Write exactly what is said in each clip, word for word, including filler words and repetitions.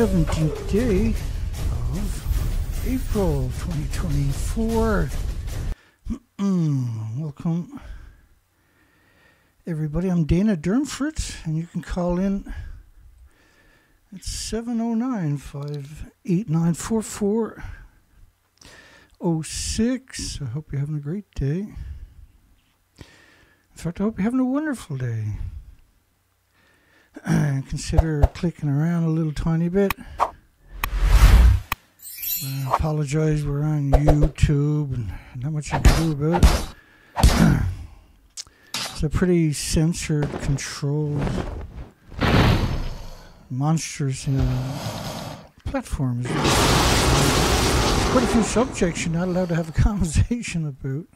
seventeenth day of April twenty twenty-four. Welcome, everybody. I'm Dana Dernfritz, and you can call in at seven oh nine, five eight nine, four four oh six. I hope you're having a great day. In fact, I hope you're having a wonderful day. Uh, consider clicking around a little tiny bit. I apologize, we're on YouTube and not much I can do about it. It's a pretty censored, controlled, monstrous uh, platform. Quite a few subjects you're not allowed to have a conversation about.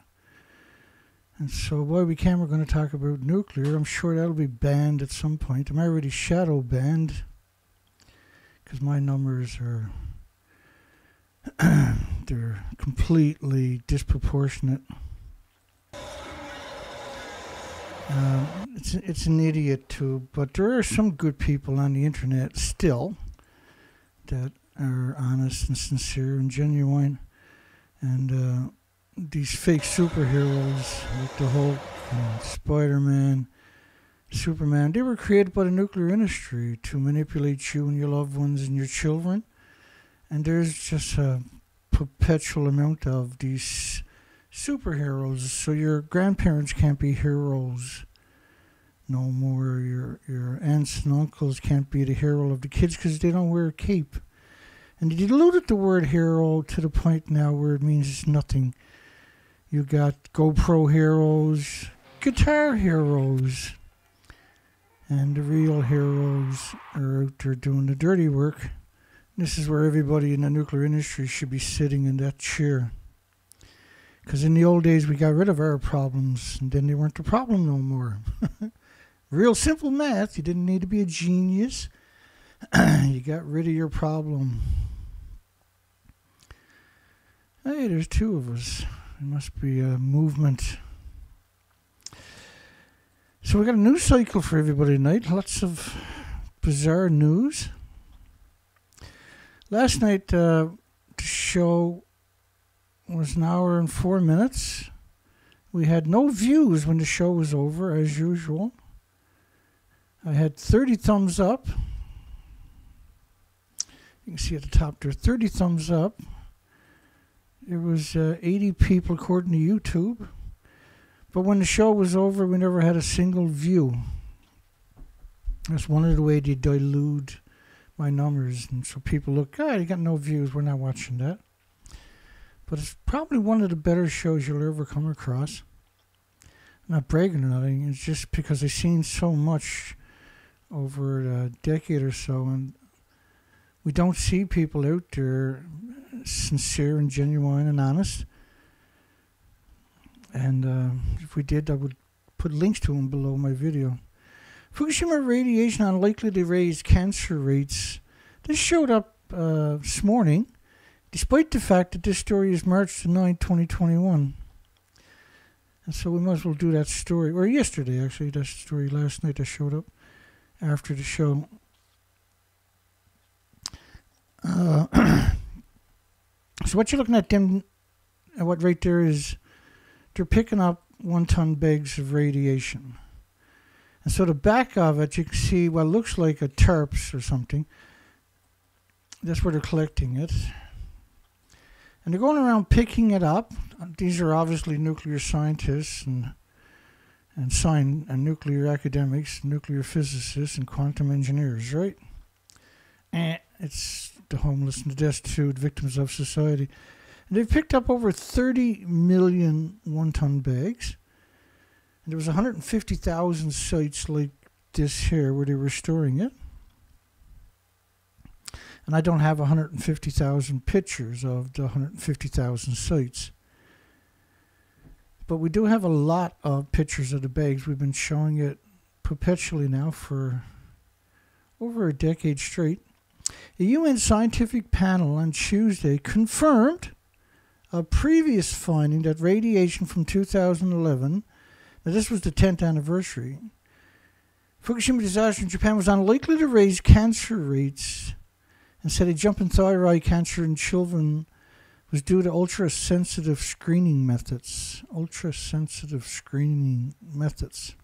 And so, boy, we can, we're going to talk about nuclear. I'm sure that'll be banned at some point. I'm already shadow banned because my numbers are they're completely disproportionate. Uh, it's, it's an idiot too, but there are some good people on the internet still that are honest and sincere and genuine, and uh, these fake superheroes like the Hulk and Spider-Man, Superman, they were created by the nuclear industry to manipulate you and your loved ones and your children. And there's just a perpetual amount of these superheroes. So your grandparents can't be heroes no more. Your, your aunts and uncles can't be the hero of the kids because they don't wear a cape. And they diluted the word hero to the point now where it means nothing. You got GoPro heroes, guitar heroes, and the real heroes are out there doing the dirty work. This is where everybody in the nuclear industry should be sitting in that chair. Because in the old days, we got rid of our problems, and then they weren't the problem no more. Real simple math. You didn't need to be a genius. You got rid of your problem. Hey, there's two of us. There must be a movement. So we got a news cycle for everybody tonight. Lots of bizarre news. Last night, uh, the show was an hour and four minutes. We had no views when the show was over, as usual. I had thirty thumbs up. You can see at the top there, thirty thumbs up. There was uh, eighty people according to YouTube. But when the show was over, we never had a single view. That's one of the ways they dilute my numbers. And so people look, ah, you got no views, we're not watching that. But it's probably one of the better shows you'll ever come across. I'm not bragging or nothing, it's just because I've seen so much over a decade or so. And we don't see people out there sincere and genuine and honest. And uh, if we did, I would put links to them below my video. Fukushima radiation unlikely to raise cancer rates. This showed up uh, this morning, despite the fact that this story is March the ninth, twenty twenty-one. And so we might as well do that story, or yesterday actually, that story last night that showed up after the show. Uh, so what you're looking at them, what right there is, they're picking up one-ton bags of radiation. And so the back of it, you can see what looks like a tarps or something. That's where they're collecting it. And they're going around picking it up. These are obviously nuclear scientists and and, science, and nuclear academics, nuclear physicists, and quantum engineers, right? And it's the homeless and the destitute, victims of society. And they've picked up over thirty million one-ton bags. And there was one hundred fifty thousand sites like this here where they were storing it. And I don't have one hundred fifty thousand pictures of the one hundred fifty thousand sites. But we do have a lot of pictures of the bags. We've been showing it perpetually now for over a decade straight. A U N scientific panel on Tuesday confirmed a previous finding that radiation from two thousand eleven, now this was the tenth anniversary, Fukushima disaster in Japan was unlikely to raise cancer rates and said a jump in thyroid cancer in children was due to ultra-sensitive screening methods. Ultra-sensitive screening methods.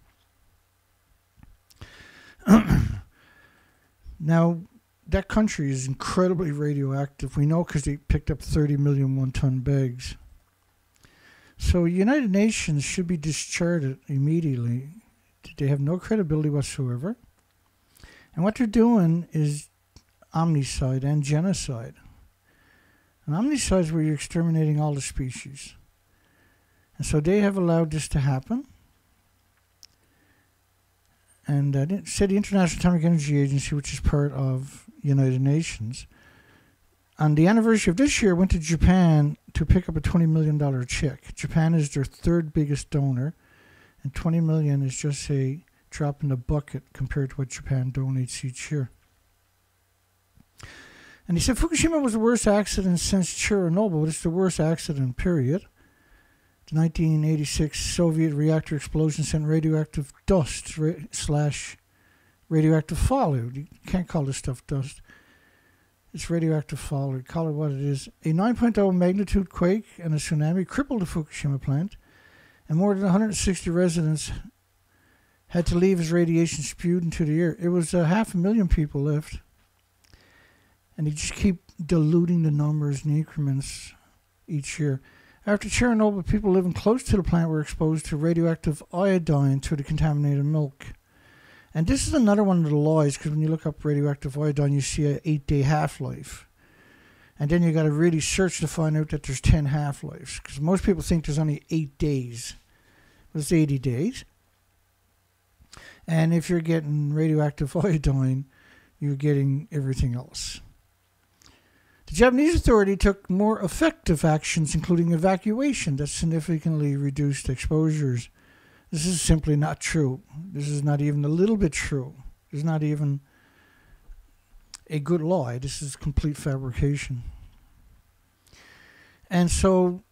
Now, that country is incredibly radioactive. We know because they picked up thirty million one-ton bags. So United Nations should be discharged immediately. They have no credibility whatsoever. And what they're doing is omnicide and genocide. And omnicide is where you're exterminating all the species. And so they have allowed this to happen. And uh, said the International Atomic Energy Agency, which is part of United Nations, on the anniversary of this year, went to Japan to pick up a twenty million dollar check. Japan is their third biggest donor, and twenty million is just a drop in the bucket compared to what Japan donates each year. And he said Fukushima was the worst accident since Chernobyl. It's the worst accident, period. The nineteen eighty-six Soviet reactor explosion sent radioactive dust ra slash radioactive fallout. You can't call this stuff dust. It's radioactive fallout. Call it what it is. A nine point oh magnitude quake and a tsunami crippled the Fukushima plant, and more than one hundred sixty residents had to leave as radiation spewed into the air. It was uh, half a million people left. And they just keep diluting the numbers and increments each year. After Chernobyl, people living close to the plant were exposed to radioactive iodine through the contaminated milk. And this is another one of the lies, because when you look up radioactive iodine, you see an eight-day half-life. And then you got to really search to find out that there's ten half-lives, because most people think there's only eight days. Well, it's eighty days. And if you're getting radioactive iodine, you're getting everything else. The Japanese authority took more effective actions, including evacuation, that significantly reduced exposures. This is simply not true. This is not even a little bit true. There's not even a good lie. This is complete fabrication. And so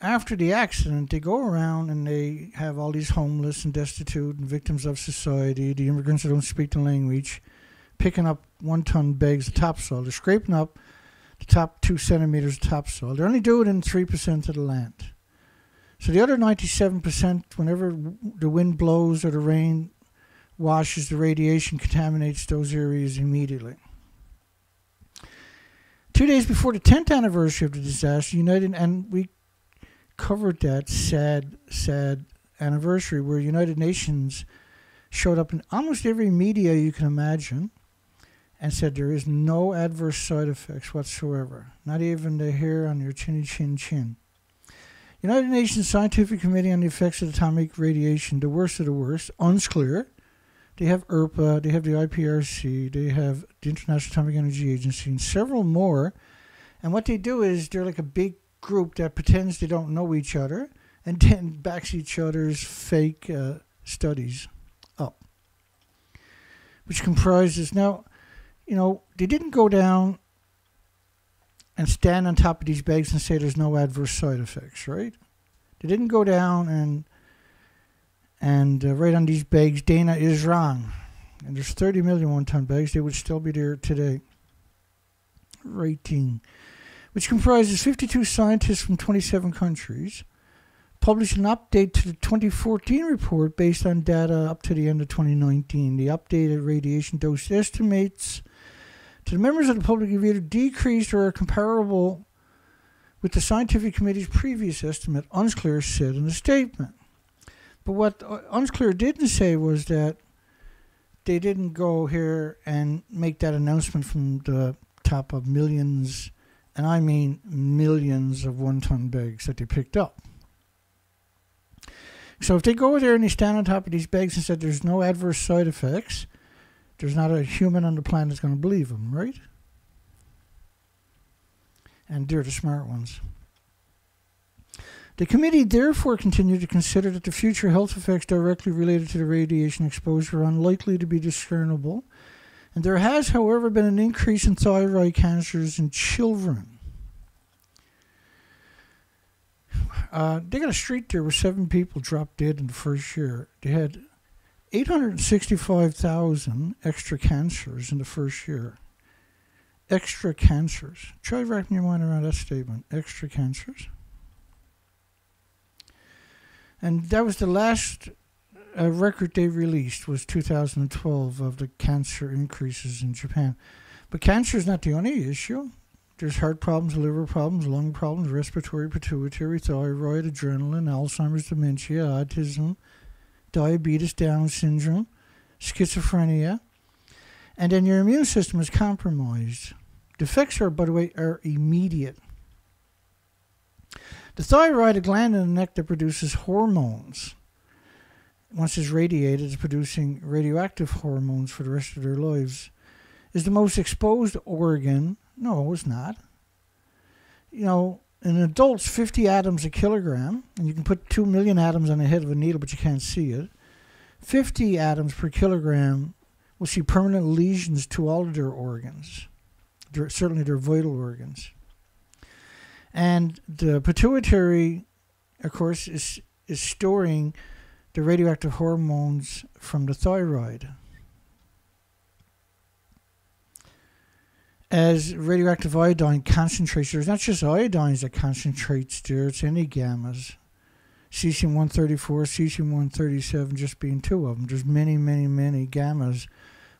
after the accident, they go around and they have all these homeless and destitute and victims of society, the immigrants that don't speak the language, picking up one-ton bags of topsoil. They're scraping up the top two centimeters of topsoil. They only do it in three percent of the land. So the other ninety-seven percent, whenever the wind blows or the rain washes, the radiation contaminates those areas immediately. Two days before the tenth anniversary of the disaster, United, and we covered that sad, sad anniversary where United Nations showed up in almost every media you can imagine, and said there is no adverse side effects whatsoever, not even the hair on your chinny chin chin. United Nations Scientific Committee on the Effects of Atomic Radiation, the worst of the worst, UNSCEAR. They have I R P A, they have the I P R C, they have the International Atomic Energy Agency, and several more. And what they do is they're like a big group that pretends they don't know each other and then backs each other's fake uh, studies up, which comprises now. You know, they didn't go down and stand on top of these bags and say there's no adverse side effects, right? They didn't go down and and uh, right on these bags, Dana is wrong. And there's thirty million one-ton bags. They would still be there today. Rating, which comprises fifty-two scientists from twenty-seven countries, published an update to the twenty fourteen report based on data up to the end of twenty nineteen. The updated radiation dose estimates to the members of the public have either decreased or are comparable with the scientific committee's previous estimate, UNSCEAR said in a statement. But what UNSCEAR didn't say was that they didn't go here and make that announcement from the top of millions, and I mean millions of one-ton bags that they picked up. So if they go there and they stand on top of these bags and said there's no adverse side effects, there's not a human on the planet that's going to believe them, right? And they're the smart ones. The committee therefore continued to consider that the future health effects directly related to the radiation exposure are unlikely to be discernible. And there has, however, been an increase in thyroid cancers in children. Uh, they got a street there where seven people dropped dead in the first year. They had eight hundred sixty-five thousand extra cancers in the first year. extra cancers. Try wrapping your mind around that statement, extra cancers. And that was the last uh, record they released, was two thousand twelve, of the cancer increases in Japan. But cancer is not the only issue. There's heart problems, liver problems, lung problems, respiratory, pituitary, thyroid, adrenaline, Alzheimer's, dementia, autism, diabetes, Down syndrome, schizophrenia. And then your immune system is compromised. The effects are, by the way, are immediate. The thyroid, a gland in the neck that produces hormones, once it's radiated, it's producing radioactive hormones for the rest of their lives, is the most exposed organ. No, it's not. You know, in adults, fifty atoms a kilogram, and you can put two million atoms on the head of a needle, but you can't see it. fifty atoms per kilogram will see permanent lesions to all of their organs, their, certainly their vital organs. And the pituitary, of course, is, is storing the radioactive hormones from the thyroid. As radioactive iodine concentrates, there's not just iodines that concentrates there, it's any gammas. cesium one thirty-four, cesium one thirty-seven just being two of them. There's many, many, many gammas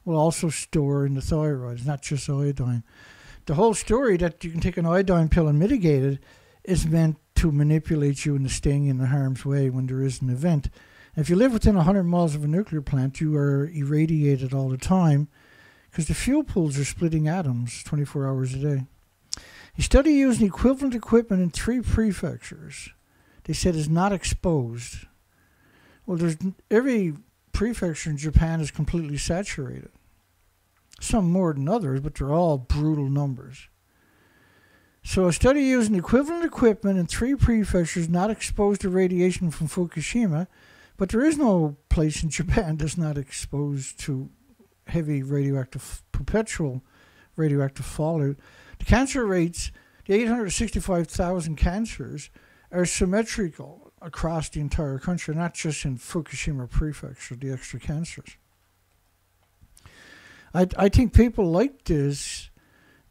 will also store in the thyroid. It's not just iodine. The whole story that you can take an iodine pill and mitigate it is meant to manipulate you into staying in the harm's way when there is an event. And if you live within one hundred miles of a nuclear plant, you are irradiated all the time, because the fuel pools are splitting atoms twenty-four hours a day. A study using equivalent equipment in three prefectures, they said, is not exposed. Well, there's every prefecture in Japan is completely saturated. Some more than others, but they're all brutal numbers. So a study using equivalent equipment in three prefectures not exposed to radiation from Fukushima, but there is no place in Japan that's not exposed to heavy radioactive, perpetual radioactive fallout. The cancer rates, the eight hundred sixty-five thousand cancers, are symmetrical across the entire country, not just in Fukushima Prefecture, the extra cancers. I, I think people like this,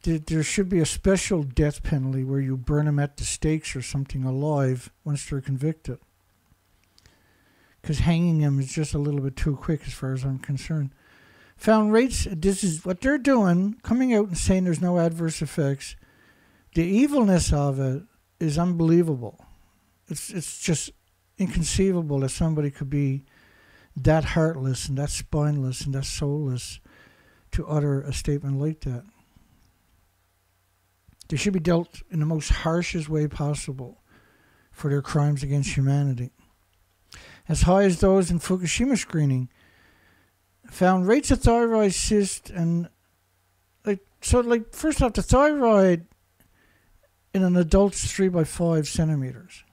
th there should be a special death penalty where you burn them at the stakes or something alive once they're convicted. Because hanging them is just a little bit too quick as far as I'm concerned. Found rates, this is what they're doing, coming out and saying there's no adverse effects. The evilness of it is unbelievable. It's, it's just inconceivable that somebody could be that heartless and that spineless and that soulless to utter a statement like that. They should be dealt in the most harshest way possible for their crimes against humanity. As high as those in Fukushima screening, found rates of thyroid cyst and like so like first off, the thyroid in an adult's three by five centimeters.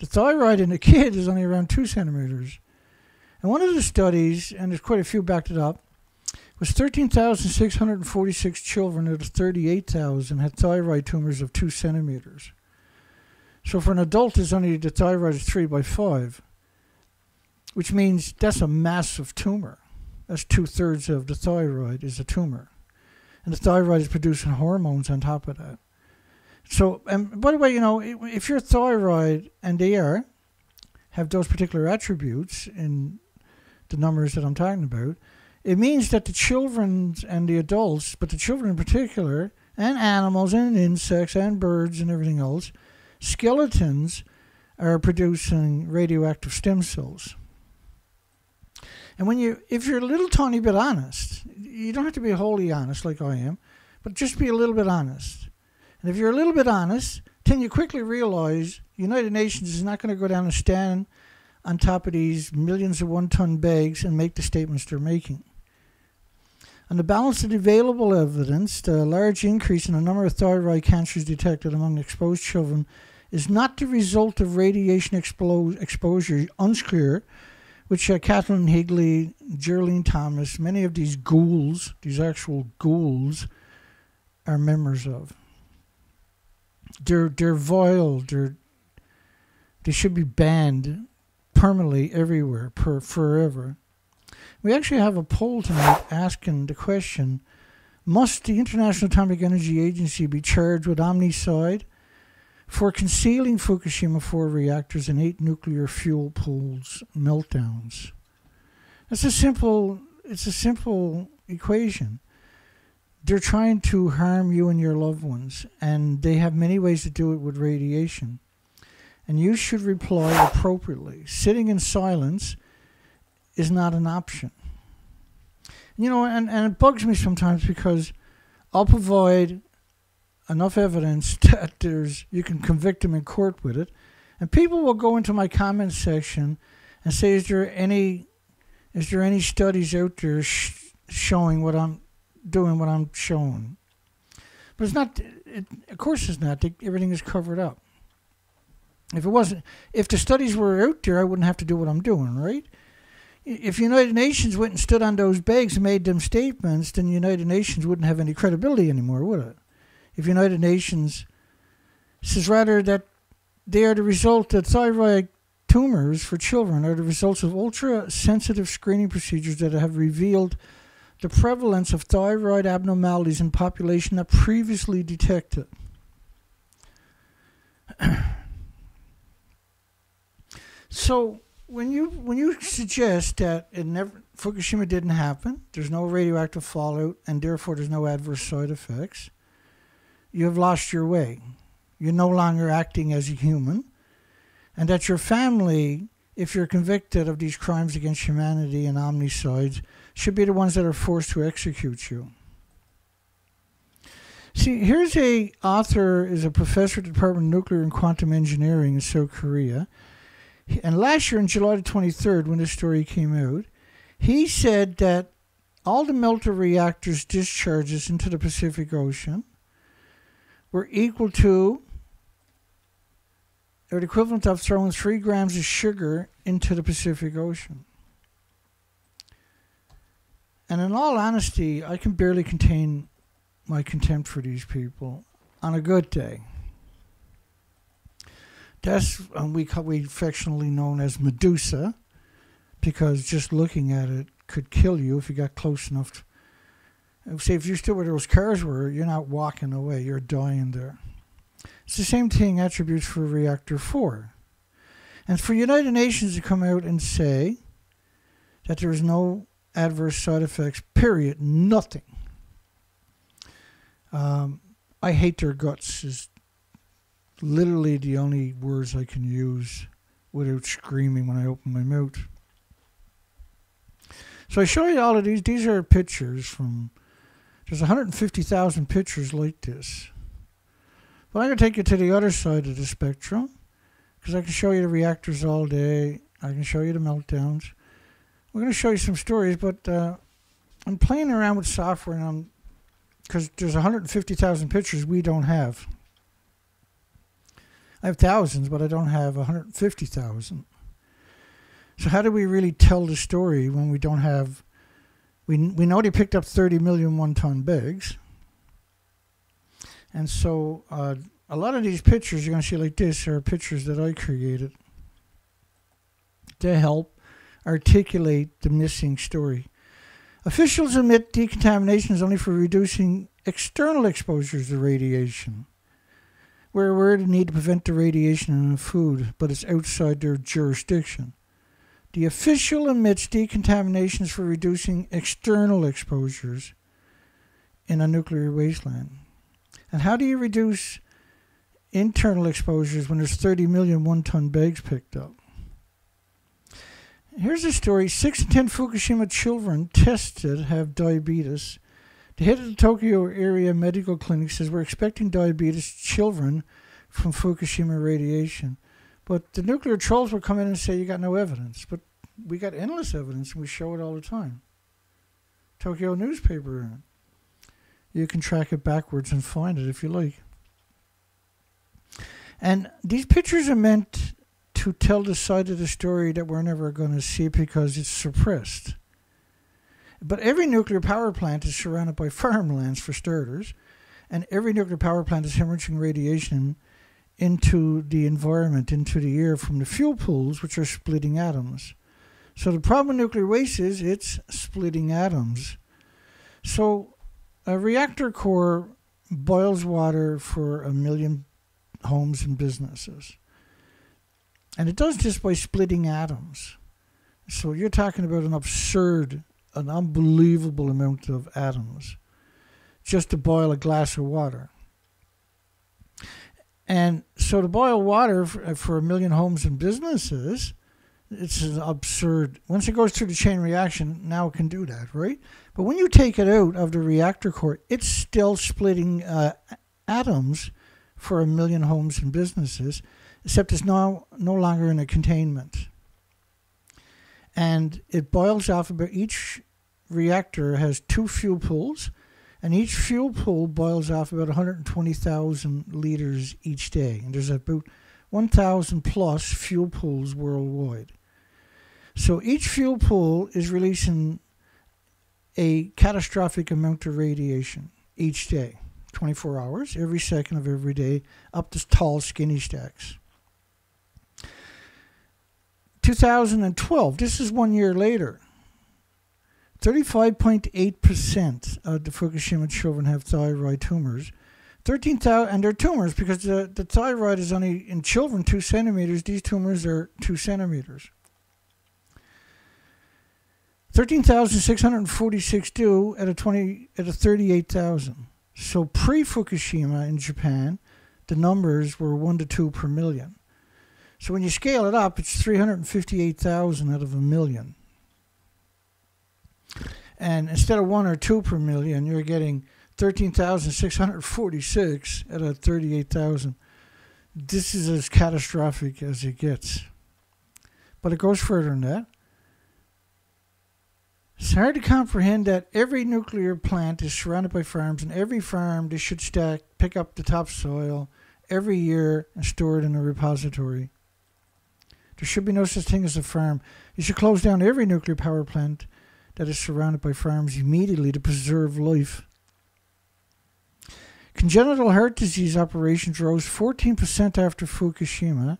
The thyroid in a kid is only around two centimeters. And one of the studies, and there's quite a few backed it up, was thirteen thousand six hundred and forty six children out of thirty eight thousand had thyroid tumors of two centimeters. So for an adult is only the thyroid is three by five, which means that's a massive tumor. That's two-thirds of the thyroid is a tumor. And the thyroid is producing hormones on top of that. So, and by the way, you know, if your thyroid, and they are, have those particular attributes in the numbers that I'm talking about, it means that the children and the adults, but the children in particular, and animals and insects and birds and everything else, skeletons are producing radioactive stem cells. And when you, if you're a little tiny bit honest, you don't have to be wholly honest like I am, but just be a little bit honest. And if you're a little bit honest, then you quickly realize the United Nations is not going to go down and stand on top of these millions of one-ton bags and make the statements they're making. On the balance of the available evidence, the large increase in the number of thyroid cancers detected among exposed children is not the result of radiation expo exposure, UNSCEAR, which uh, Kathleen Higley, Geraldine Thomas, many of these ghouls, these actual ghouls, are members of. They're, they're vile. They're, they should be banned permanently everywhere, per, forever. We actually have a poll tonight asking the question, must the International Atomic Energy Agency be charged with omnicide for concealing Fukushima four reactors and eight nuclear fuel pools meltdowns? That's a simple, it's a simple equation. They're trying to harm you and your loved ones, and they have many ways to do it with radiation. And you should reply appropriately. Sitting in silence is not an option. You know, and, and it bugs me sometimes because I'll provide enough evidence that there's, you can convict them in court with it. And people will go into my comment section and say, is there any, is there any studies out there sh showing what I'm doing, what I'm showing? But it's not, it, of course it's not. They, everything is covered up. If it wasn't, if the studies were out there, I wouldn't have to do what I'm doing, right? If the United Nations went and stood on those bags and made them statements, then the United Nations wouldn't have any credibility anymore, would it? If the United Nations says rather that they are the result that thyroid tumors for children are the results of ultra-sensitive screening procedures that have revealed the prevalence of thyroid abnormalities in population not previously detected. So... When you, when you suggest that it never, Fukushima didn't happen, there's no radioactive fallout, and therefore there's no adverse side effects, you have lost your way. You're no longer acting as a human, and that your family, if you're convicted of these crimes against humanity and omnicides, should be the ones that are forced to execute you. See, here's a author, is a professor at the Department of Nuclear and Quantum Engineering in South Korea. And last year, on July the twenty-third, when this story came out, he said that all the melter reactors' discharges into the Pacific Ocean were equal to, or the equivalent of, throwing three grams of sugar into the Pacific Ocean. And in all honesty, I can barely contain my contempt for these people on a good day. That's um, we we affectionately known as Medusa, because just looking at it could kill you if you got close enough. To, say if you stood where those cars were, you're not walking away; you're dying there. It's the same thing. Attributes for Reactor Four, and for United Nations to come out and say that there is no adverse side effects. Period. Nothing. Um, I hate their guts. Is literally the only words I can use without screaming when I open my mouth. So I show you all of these. These are pictures from, there's one hundred fifty thousand pictures like this. But I'm going to take you to the other side of the spectrum, because I can show you the reactors all day. I can show you the meltdowns. We're going to show you some stories, but uh, I'm playing around with software, and I'm, because there's one hundred fifty thousand pictures we don't have. I have thousands, but I don't have one hundred fifty thousand. So how do we really tell the story when we don't have... We, we know they picked up thirty million one-ton bags. And so uh, a lot of these pictures you're going to see like this are pictures that I created to help articulate the missing story. Officials admit decontamination is only for reducing external exposures to radiation. We're aware of the need to prevent the radiation in the food, but it's outside their jurisdiction. The official admits decontamination is for reducing external exposures in a nuclear wasteland. And how do you reduce internal exposures when there's thirty million one-ton bags picked up? Here's a story. six in ten Fukushima children tested have diabetes. The head of the Tokyo area medical clinic says we're expecting diabetes children from Fukushima radiation. But the nuclear trolls will come in and say you got no evidence. But we got endless evidence, and we show it all the time. Tokyo newspaper. You can track it backwards and find it if you like. And these pictures are meant to tell the side of the story that we're never going to see because it's suppressed. But every nuclear power plant is surrounded by farmlands, for starters, and every nuclear power plant is hemorrhaging radiation into the environment, into the air from the fuel pools, which are splitting atoms. So the problem with nuclear waste is it's splitting atoms. So A reactor core boils water for a million homes and businesses. And it does this by splitting atoms. So you're talking about an absurd, an unbelievable amount of atoms just to boil a glass of water. And so to boil water for, for a million homes and businesses, it's an absurd. Once it goes through the chain reaction, now it can do that, right? But when you take it out of the reactor core, it's still splitting uh, atoms for a million homes and businesses, except it's now no longer in a containment. And it boils off about, each reactor has two fuel pools, and each fuel pool boils off about one hundred twenty thousand liters each day. And there's about one thousand plus fuel pools worldwide. So each fuel pool is releasing a catastrophic amount of radiation each day, twenty-four hours, every second of every day, up to tall, skinny stacks. two thousand twelve, this is one year later, thirty-five point eight percent of the Fukushima children have thyroid tumors. thirteen thousand, and they're tumors because the, the thyroid is only, in children, two centimeters. These tumors are two centimeters. thirteen thousand six hundred forty-six do at a thirty-eight thousand. So pre-Fukushima in Japan, the numbers were one to two per million. So when you scale it up, it's three hundred fifty-eight thousand out of a million. And instead of one or two per million, you're getting thirteen thousand six hundred forty-six out of thirty-eight thousand. This is as catastrophic as it gets. But it goes further than that. It's hard to comprehend that every nuclear plant is surrounded by farms, and every farm they should stack, pick up the topsoil every year and store it in a repository. There should be no such thing as a farm. You should close down every nuclear power plant that is surrounded by farms immediately to preserve life. Congenital heart disease operations rose fourteen percent after Fukushima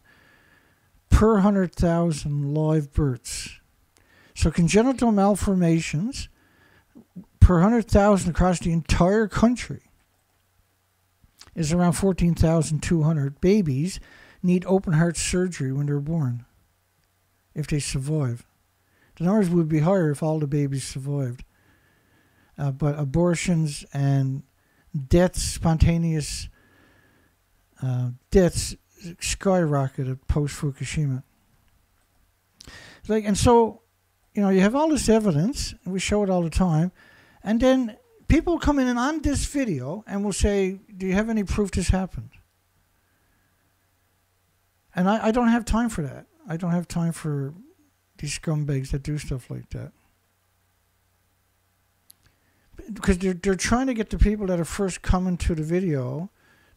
per one hundred thousand live births. So congenital malformations per one hundred thousand across the entire country is around fourteen thousand two hundred. Babies need open heart surgery when they're born, if they survive. The numbers would be higher if all the babies survived. Uh, but abortions and deaths, spontaneous uh, deaths, skyrocketed post-Fukushima. Like, and so, you know, you have all this evidence, and we show it all the time, and then people come in and on this video and will say, do you have any proof this happened? And I, I don't have time for that. I don't have time for these scumbags that do stuff like that. Because they're, they're trying to get the people that are first coming to the video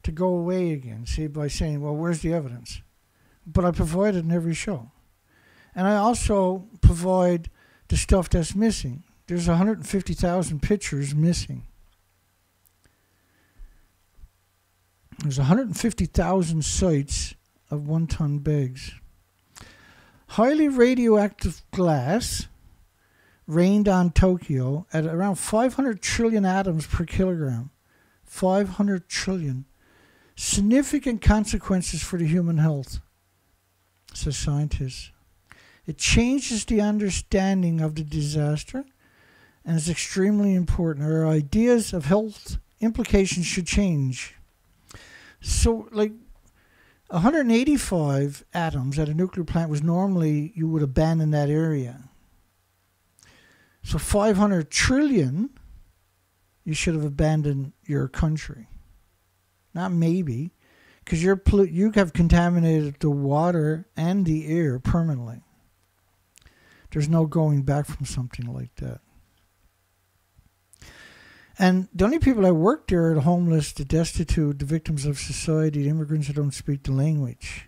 to go away again, see, by saying, well, where's the evidence? But I provide it in every show. And I also provide the stuff that's missing. There's one hundred fifty thousand pictures missing. There's one hundred fifty thousand sites of one-ton bags. Highly radioactive glass rained on Tokyo at around five hundred trillion atoms per kilogram. five hundred trillion. Significant consequences for the human health, says scientists. It changes the understanding of the disaster and is extremely important. Our ideas of health implications should change. So, like, one hundred eighty-five atoms at a nuclear plant was normally, you would abandon that area. So five hundred trillion, you should have abandoned your country. Not maybe, because you're you have contaminated the water and the air permanently. There's no going back from something like that. And the only people that work there are the homeless, the destitute, the victims of society, the immigrants that don't speak the language.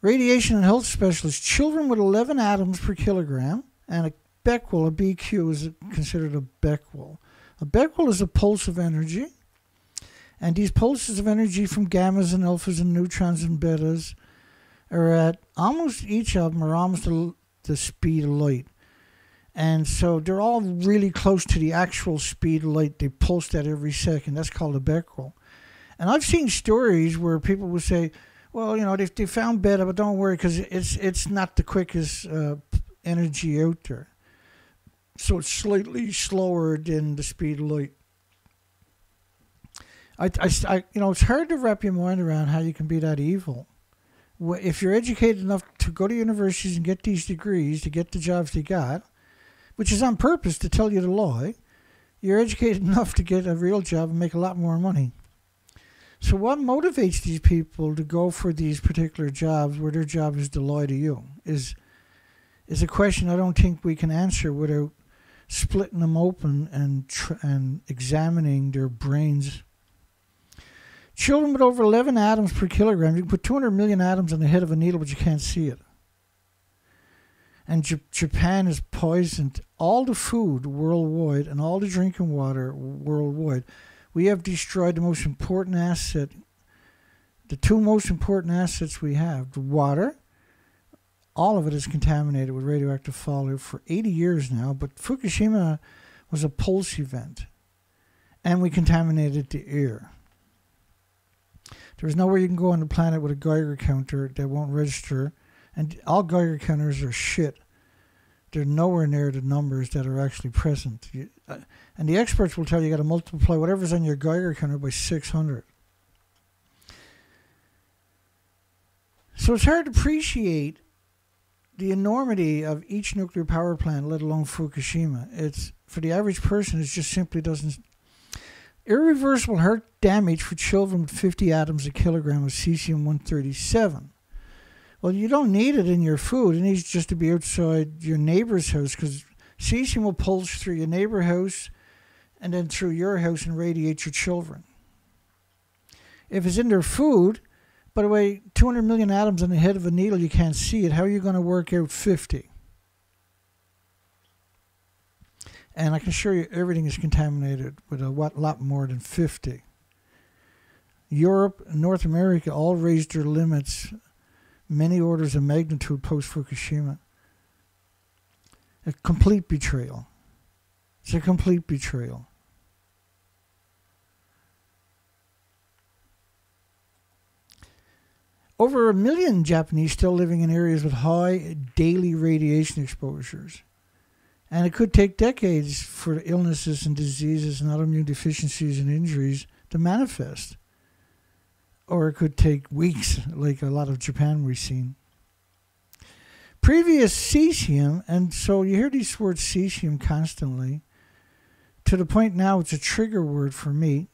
Radiation and health specialists, children with eleven atoms per kilogram, and a becquerel, a B Q, is considered a becquerel. A becquerel is a pulse of energy, and these pulses of energy from gammas and alphas and neutrons and betas are at almost each of them are almost the, the speed of light. And so they're all really close to the actual speed of light. They pulse that every second. That's called a becquerel. And I've seen stories where people will say, well, you know, they, they found beta, but don't worry because it's, it's not the quickest uh, energy out there. So it's slightly slower than the speed of light. I, I, I, you know, it's hard to wrap your mind around how you can be that evil. If you're educated enough to go to universities and get these degrees to get the jobs they got, which is on purpose to tell you the lie, you're educated enough to get a real job and make a lot more money. So what motivates these people to go for these particular jobs where their job is to lie to you is, is a question I don't think we can answer without splitting them open and, tr and examining their brains. Children with over eleven atoms per kilogram, you can put two hundred million atoms on the head of a needle, but you can't see it. And J Japan has poisoned all the food worldwide and all the drinking water worldwide. We have destroyed the most important asset, the two most important assets we have, the water. All of it is contaminated with radioactive fallout for eighty years now, but Fukushima was a pulse event, and we contaminated the air. There's nowhere you can go on the planet with a Geiger counter that won't register. And all Geiger counters are shit. They're nowhere near the numbers that are actually present. You, uh, and the experts will tell you you got to multiply whatever's on your Geiger counter by six hundred. So it's hard to appreciate the enormity of each nuclear power plant, let alone Fukushima. It's, for the average person, it just simply doesn't. Irreversible heart damage for children with fifty atoms a kilogram of cesium one thirty-seven. Well, you don't need it in your food. It needs just to be outside your neighbor's house because cesium will pulse through your neighbor's house and then through your house and radiate your children. If it's in their food, by the way, two hundred million atoms on the head of a needle, you can't see it. How are you going to work out fifty? And I can assure you everything is contaminated with a lot more than fifty. Europe and North America all raised their limits many orders of magnitude post-Fukushima. A complete betrayal. It's a complete betrayal. Over a million Japanese still living in areas with high daily radiation exposures. And it could take decades for illnesses and diseases and autoimmune deficiencies and injuries to manifest. Or it could take weeks, like a lot of Japan we've seen. Previous cesium, and so you hear these words cesium constantly, to the point now it's a trigger word for me.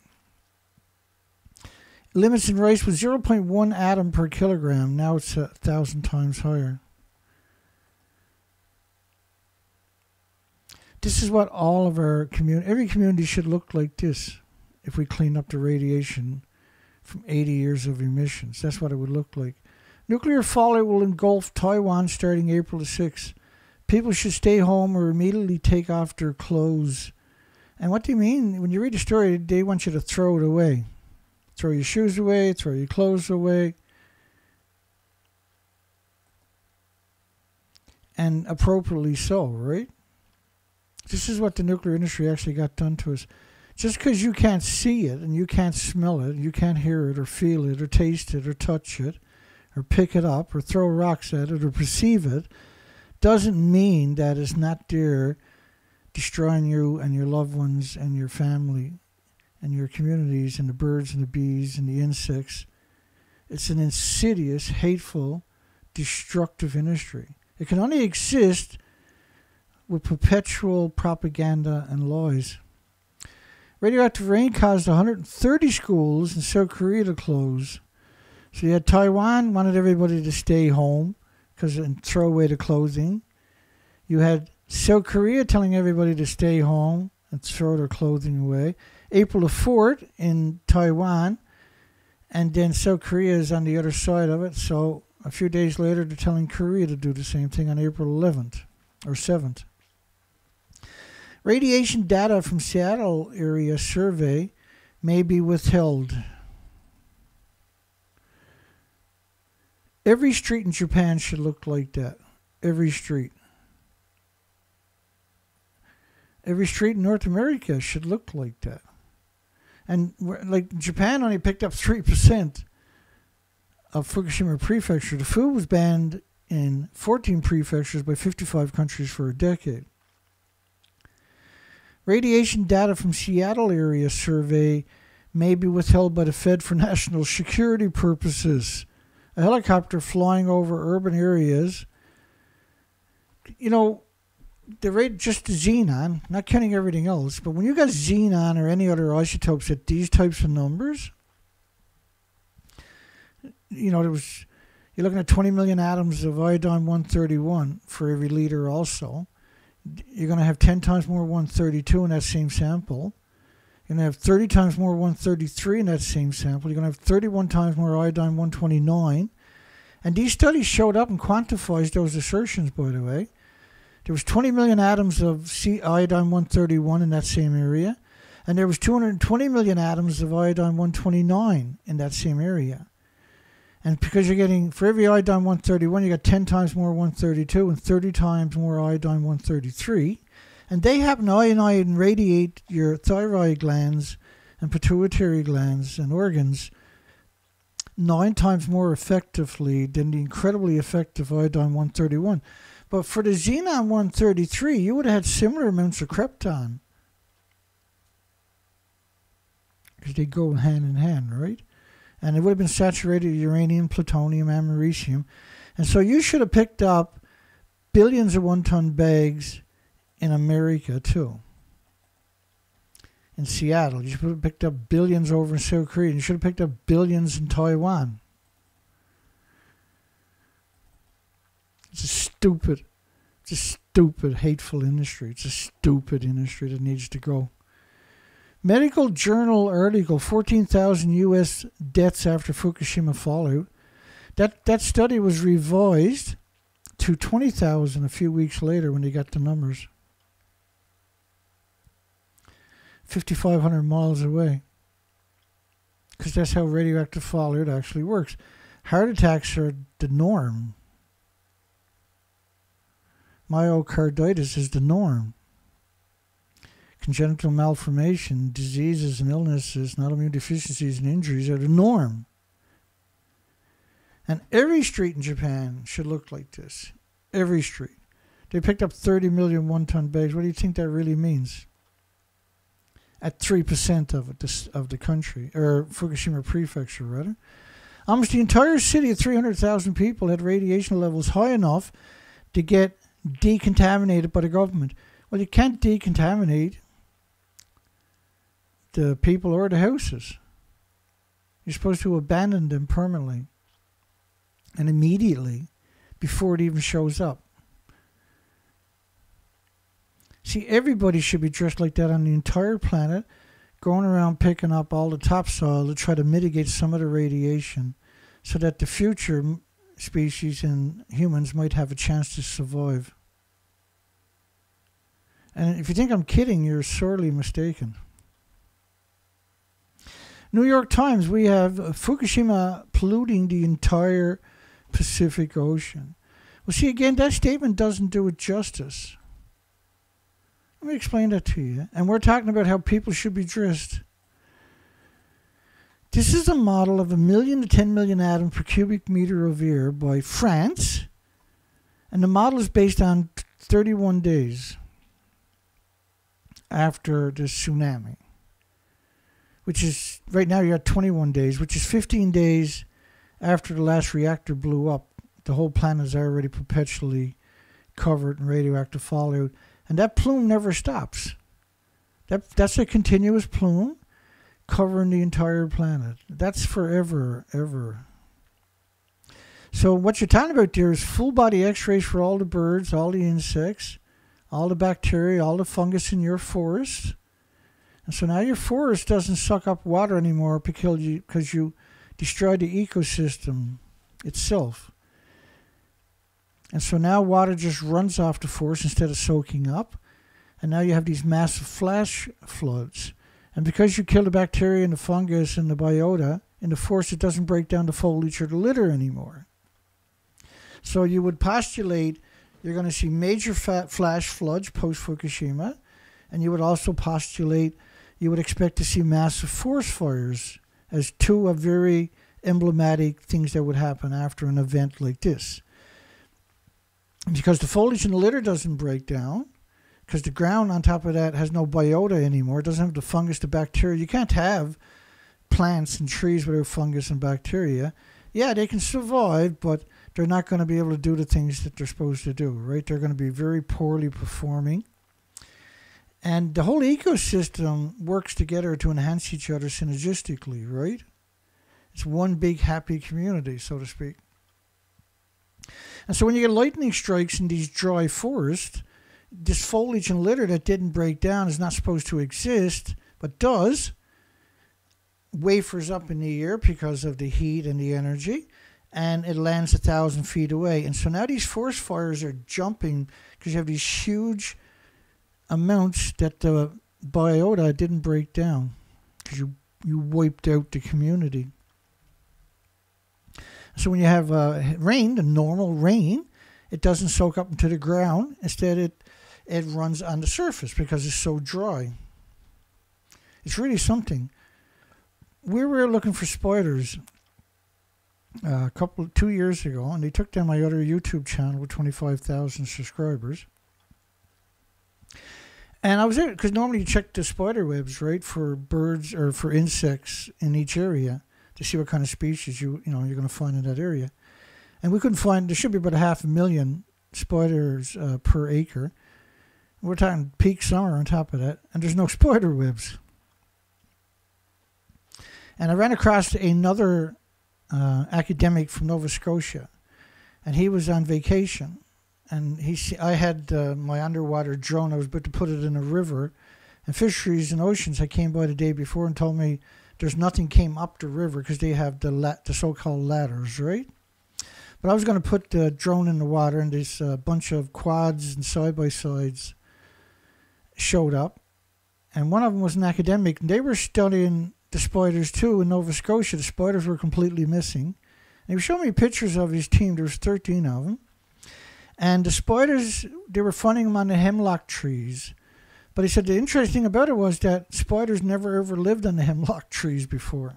Limits in rice was zero point one atom per kilogram. Now it's a thousand times higher. This is what all of our community, every community should look like this if we clean up the radiation from eighty years of emissions. That's what it would look like. Nuclear fallout will engulf Taiwan starting April the sixth. People should stay home or immediately take off their clothes. And what do you mean? When you read the story, they want you to throw it away. Throw your shoes away, throw your clothes away. And appropriately so, right? This is what the nuclear industry actually got done to us. Just because you can't see it and you can't smell it, you can't hear it or feel it or taste it or touch it or pick it up or throw rocks at it or perceive it doesn't mean that it's not there destroying you and your loved ones and your family and your communities and the birds and the bees and the insects. It's an insidious, hateful, destructive industry. It can only exist with perpetual propaganda and lies. Radioactive rain caused one hundred thirty schools in South Korea to close. So you had Taiwan wanted everybody to stay home because and throw away the clothing. You had South Korea telling everybody to stay home and throw their clothing away. April the fourth in Taiwan, and then South Korea is on the other side of it. So a few days later, they're telling Korea to do the same thing on April eleventh or seventh. Radiation data from Seattle area survey may be withheld. Every street in Japan should look like that. Every street. every street in North America should look like that. And we're, like Japan only picked up three percent of Fukushima Prefecture. The food was banned in fourteen prefectures by fifty-five countries for a decade. Radiation data from Seattle area survey may be withheld by the Fed for national security purposes. A helicopter flying over urban areas. You know, the rate, just the xenon, not counting everything else, but when you got xenon or any other isotopes at these types of numbers, you know, there was, you're looking at twenty million atoms of iodine one thirty-one for every liter also. You're going to have ten times more one thirty-two in that same sample. You're going to have thirty times more one thirty-three in that same sample. You're going to have thirty-one times more iodine one twenty-nine. And these studies showed up and quantifies those assertions, by the way. There was twenty million atoms of iodine one thirty-one in that same area. And there was two hundred twenty million atoms of iodine one twenty-nine in that same area. And because you're getting, for every iodine one thirty-one, you got ten times more one thirty-two and thirty times more iodine one thirty-three. And they happen to ionize and radiate your thyroid glands and pituitary glands and organs nine times more effectively than the incredibly effective iodine one thirty-one. But for the xenon one thirty-three, you would have had similar amounts of krypton. Because they go hand in hand, right? And it would have been saturated with uranium, plutonium, americium. And so you should have picked up billions of one-ton bags in America, too. In Seattle, you should have picked up billions over in South Korea. And you should have picked up billions in Taiwan. It's a stupid, it's a stupid, hateful industry. It's a stupid industry that needs to go. Medical Journal article, fourteen thousand U S deaths after Fukushima fallout. That, that study was revised to twenty thousand a few weeks later when they got the numbers. fifty-five hundred miles away. Because that's how radioactive fallout actually works. Heart attacks are the norm. Myocarditis is the norm. Congenital malformation, diseases and illnesses, and autoimmune deficiencies and injuries are the norm. And every street in Japan should look like this. Every street. They picked up thirty million one-ton bags. What do you think that really means? At three percent of it, of the country, or Fukushima Prefecture, rather. Almost the entire city of three hundred thousand people had radiation levels high enough to get decontaminated by the government. Well, you can't decontaminate the people or the houses. You're supposed to abandon them permanently and immediately before it even shows up. See, everybody should be dressed like that on the entire planet, going around picking up all the topsoil to try to mitigate some of the radiation so that the future species and humans might have a chance to survive. And if you think I'm kidding, you're sorely mistaken. New York Times, we have Fukushima polluting the entire Pacific Ocean. Well, see, again, that statement doesn't do it justice. Let me explain that to you. And we're talking about how people should be dressed. This is a model of a million to ten million atoms per cubic meter of air by France. And the model is based on thirty-one days after the tsunami, which is, right now you're at twenty-one days, which is fifteen days after the last reactor blew up. The whole planet is already perpetually covered in radioactive fallout, and that plume never stops. That, that's a continuous plume covering the entire planet. That's forever, ever. So what you're talking about there is full body x-rays for all the birds, all the insects, all the bacteria, all the fungus in your forest. And so now your forest doesn't suck up water anymore because you, because you destroyed the ecosystem itself. And so now water just runs off the forest instead of soaking up. And now you have these massive flash floods. And because you kill the bacteria and the fungus and the biota in the forest, it doesn't break down the foliage or the litter anymore. So you would postulate you're going to see major fat flash floods post-Fukushima, and you would also postulate you would expect to see massive forest fires as two of very emblematic things that would happen after an event like this. Because the foliage and the litter doesn't break down, because the ground on top of that has no biota anymore. It doesn't have the fungus, the bacteria. You can't have plants and trees without fungus and bacteria. Yeah, they can survive, but they're not going to be able to do the things that they're supposed to do, right? They're going to be very poorly performing. And the whole ecosystem works together to enhance each other synergistically, right? It's one big happy community, so to speak. And so when you get lightning strikes in these dry forests, this foliage and litter that didn't break down is not supposed to exist, but does. Wafers up in the air because of the heat and the energy, and it lands a thousand feet away. And so now these forest fires are jumping because you have these huge amounts that the biota didn't break down because you, you wiped out the community. So when you have uh, rain, the normal rain, it doesn't soak up into the ground. Instead, it, it runs on the surface because it's so dry. It's really something. We were looking for spiders a couple, two years ago, and they took down my other YouTube channel with twenty-five thousand subscribers. And I was there because normally you check the spider webs, right, for birds or for insects in each area to see what kind of species you you know you're going to find in that area. And we couldn't find. There should be about a half a million spiders uh, per acre. We're talking peak summer on top of that, and there's no spider webs. And I ran across another uh, academic from Nova Scotia, and he was on vacation. And he, I had uh, my underwater drone. I was about to put it in a river, and fisheries and oceans. I came by the day before and told me there's nothing came up the river because they have the la the so-called ladders, right? But I was going to put the drone in the water, and this uh, bunch of quads and side by sides showed up, and one of them was an academic, and they were studying the spiders too in Nova Scotia. The spiders were completely missing. And he was showing me pictures of his team. There was thirteen of them. And the spiders, they were finding them on the hemlock trees. But he said the interesting thing about it was that spiders never ever lived on the hemlock trees before.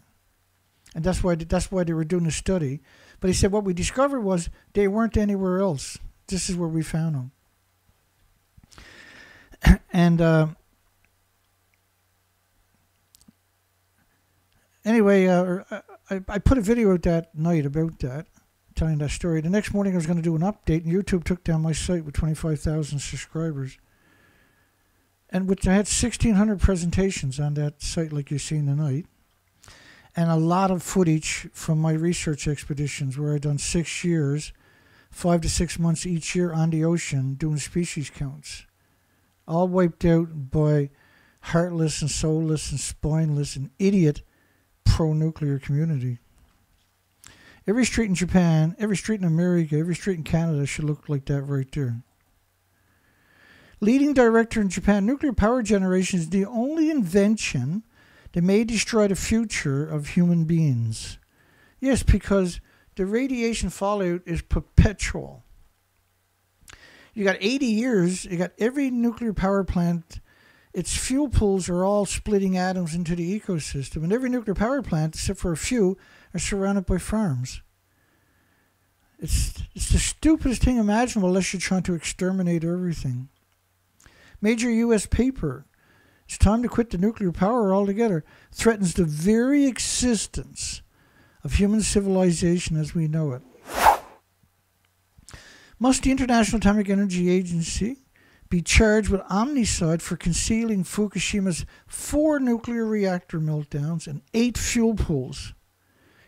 And that's why, that's why they were doing the study. But he said what we discovered was they weren't anywhere else. This is where we found them. And uh, anyway, uh, I, I put a video out that night about that, telling that story. The next morning I was going to do an update, and YouTube took down my site with twenty-five thousand subscribers. And which I had sixteen hundred presentations on that site like you've seen tonight. And a lot of footage from my research expeditions where I've done six years, five to six months each year on the ocean doing species counts. All wiped out by heartless and soulless and spineless and idiot pro-nuclear community. Every street in Japan, every street in America, every street in Canada should look like that right there. Leading director in Japan, nuclear power generation is the only invention that may destroy the future of human beings. Yes, because the radiation fallout is perpetual. You got eighty years, you got every nuclear power plant, its fuel pools are all splitting atoms into the ecosystem. And every nuclear power plant, except for a few, are surrounded by farms. It's, it's the stupidest thing imaginable unless you're trying to exterminate everything. Major U S paper, it's time to quit the nuclear power altogether, threatens the very existence of human civilization as we know it. Must the International Atomic Energy Agency be charged with omnicide for concealing Fukushima's four nuclear reactor meltdowns and eight fuel pools?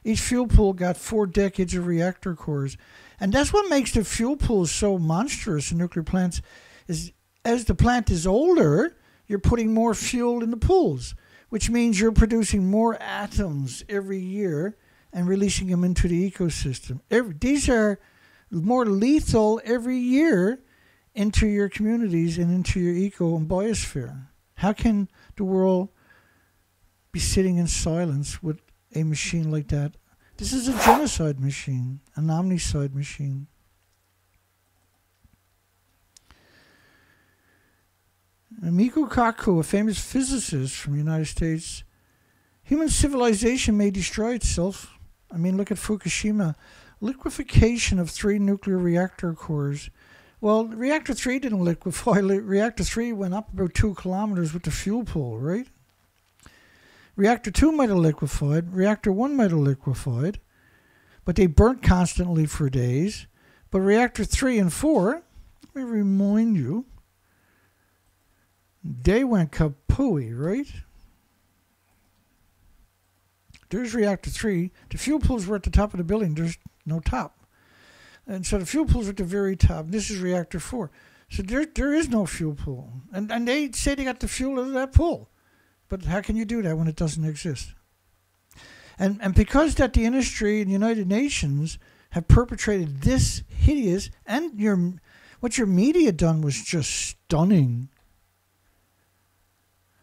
Each fuel pool got four decades of reactor cores. And that's what makes the fuel pools so monstrous in nuclear plants is as the plant is older, you're putting more fuel in the pools, which means you're producing more atoms every year and releasing them into the ecosystem. Every, these are more lethal every year into your communities and into your eco and biosphere. How can the world be sitting in silence with a machine like that? This is a genocide machine, an omnicide machine. And Michio Kaku, a famous physicist from the United States, human civilization may destroy itself. I mean, look at Fukushima. Liquefaction of three nuclear reactor cores. Well, reactor three didn't liquefy. Reactor three went up about two kilometers with the fuel pool, right? Reactor two might have liquefied. Reactor one might have liquefied. But they burnt constantly for days. But reactor three and four, let me remind you, they went kapooey, right? There's reactor three. The fuel pools were at the top of the building. There's no top. And so the fuel pool's at the very top. This is reactor four. So there, there is no fuel pool. And, and they say they got the fuel out of that pool. But how can you do that when it doesn't exist? And, and because that the industry and the United Nations have perpetrated this hideous, and your what your media done was just stunning.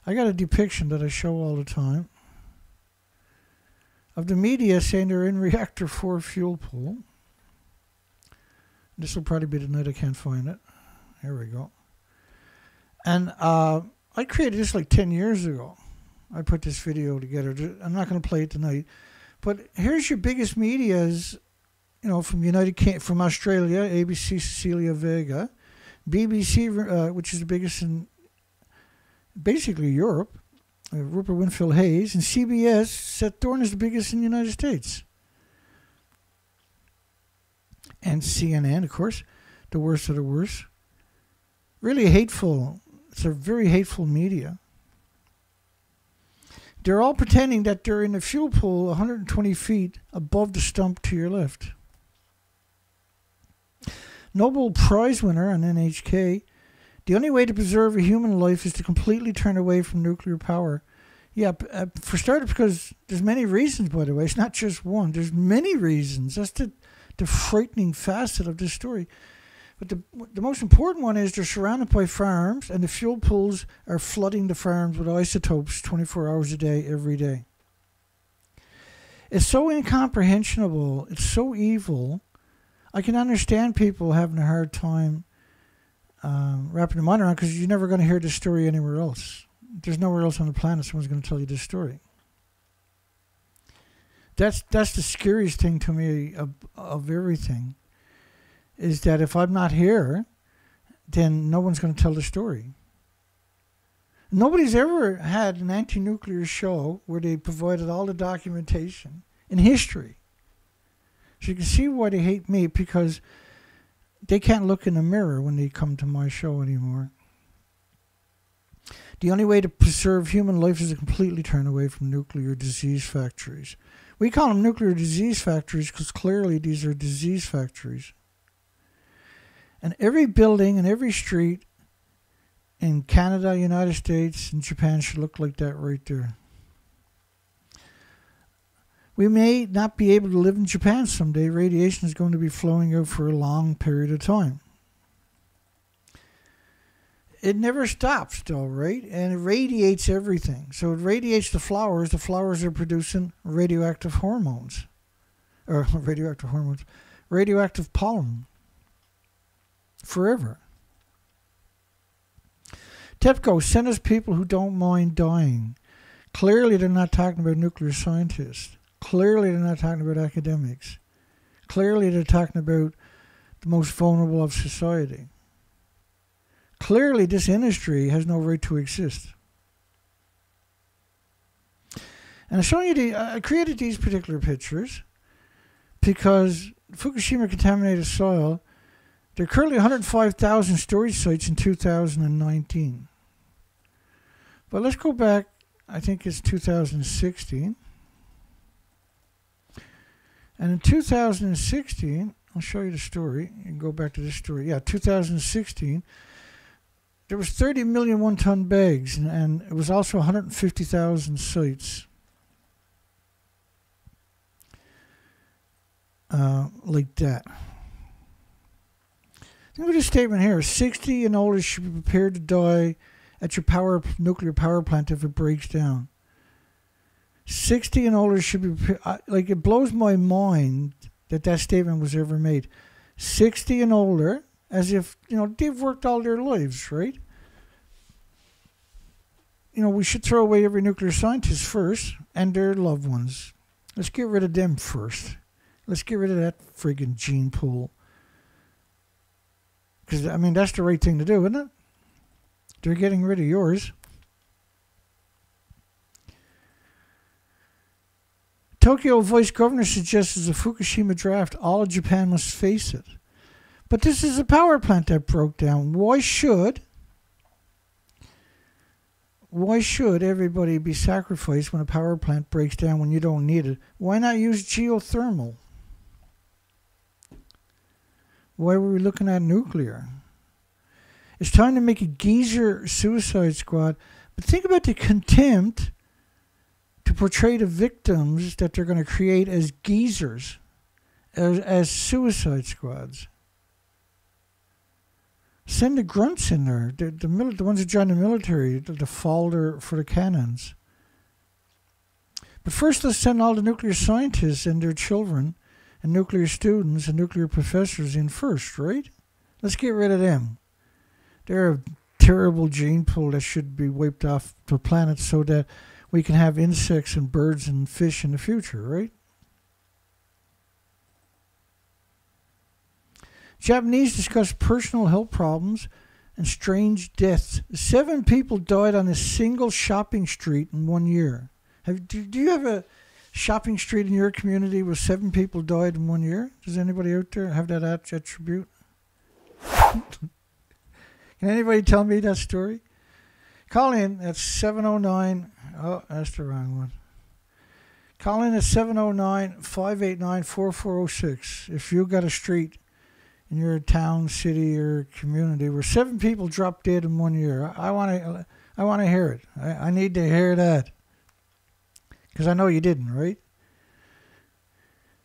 I got a depiction that I show all the time of the media saying they're in reactor four fuel pool. This will probably be the night I can't find it. Here we go. And uh, I created this like ten years ago. I put this video together. I'm not going to play it tonight. But here's your biggest medias, you know, from United Can from Australia, A B C, Cecilia Vega, B B C, uh, which is the biggest in basically Europe, uh, Rupert Winfield Hayes, and C B S, Seth Dorn is the biggest in the United States. And C N N, of course, the worst of the worst. Really hateful. It's a very hateful media. They're all pretending that they're in the fuel pool one hundred twenty feet above the stump to your left. Nobel Prize winner on N H K. The only way to preserve a human life is to completely turn away from nuclear power. Yeah, uh, for starters, because there's many reasons, by the way. It's not just one. There's many reasons. That's the... the frightening facet of this story. But the, the most important one is they're surrounded by farms, and the fuel pools are flooding the farms with isotopes twenty-four hours a day, every day. It's so incomprehensible. It's so evil. I can understand people having a hard time um, wrapping their mind around, because you're never going to hear this story anywhere else. There's nowhere else on the planet someone's going to tell you this story. That's, that's the scariest thing to me of, of everything, is that if I'm not here, then no one's going to tell the story. Nobody's ever had an anti-nuclear show where they provided all the documentation in history. So you can see why they hate me, because they can't look in the mirror when they come to my show anymore. The only way to preserve human life is to completely turn away from nuclear disease factories. We call them nuclear disease factories because clearly these are disease factories. And every building and every street in Canada, United States, and Japan should look like that right there. We may not be able to live in Japan someday. Radiation is going to be flowing out for a long period of time. It never stops, though, right? And it radiates everything. So it radiates the flowers. The flowers are producing radioactive hormones. Or radioactive hormones. Radioactive pollen. Forever. TEPCO, send us people who don't mind dying. Clearly, they're not talking about nuclear scientists. Clearly, they're not talking about academics. Clearly, they're talking about the most vulnerable of society. Clearly, this industry has no right to exist. And I'm showing you the, I created these particular pictures because Fukushima contaminated soil. There are currently one hundred five thousand storage sites in two thousand nineteen. But let's go back, I think it's two thousand sixteen. And in two thousand sixteen, I'll show you the story. You can go back to this story. Yeah, two thousand sixteen. There was thirty million one-ton bags, and, and it was also one hundred fifty thousand sites. Uh, like that. Look at this statement here. sixty and older should be prepared to die at your power nuclear power plant if it breaks down. sixty and older should be prepared. I, like, it blows my mind that that statement was ever made. sixty and older... as if, you know, they've worked all their lives, right? you know, we should throw away every nuclear scientist first and their loved ones. Let's get rid of them first. Let's get rid of that friggin' gene pool. Because, I mean, that's the right thing to do, isn't it? They're getting rid of yours. Tokyo Vice Governor suggests as a Fukushima draft, all of Japan must face it. But this is a power plant that broke down. Why should, why should everybody be sacrificed when a power plant breaks down when you don't need it? Why not use geothermal? Why were we looking at nuclear? It's time to make a geezer suicide squad. But think about the contempt to portray the victims that they're going to create as geezers, as, as suicide squads. Send the grunts in there, the, the, mil the ones who join the military, the, the folder for the cannons. But first let's send all the nuclear scientists and their children and nuclear students and nuclear professors in first, right? Let's get rid of them. They're a terrible gene pool that should be wiped off the planet so that we can have insects and birds and fish in the future, right? Japanese discuss personal health problems and strange deaths. Seven people died on a single shopping street in one year. Have, do, do you have a shopping street in your community where seven people died in one year? Does anybody out there have that attribute? Can anybody tell me that story? Call in at seven oh nine, oh, that's the wrong one. Call in at seven oh nine, five eight nine, four four oh six. If you've got a street in your town, city, or community where seven people dropped dead in one year, I, I want to I wanna hear it. I, I need to hear that. Because I know you didn't, right?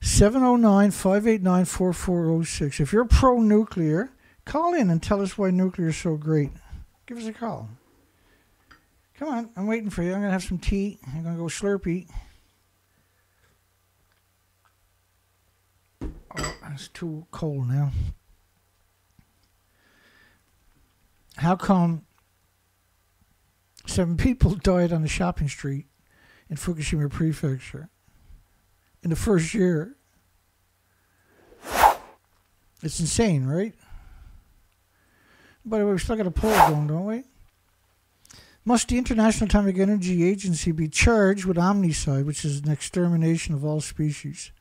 seven oh nine, five eight nine, four four oh six. If you're pro-nuclear, call in and tell us why nuclear is so great. Give us a call. Come on, I'm waiting for you. I'm going to have some tea. I'm going to go Slurpee. Oh, it's too cold now. How come seven people died on a shopping street in Fukushima Prefecture in the first year? It's insane, right? By the way, we've still got a poll going, don't we? Must the International Atomic Energy Agency be charged with omnicide, which is an extermination of all species,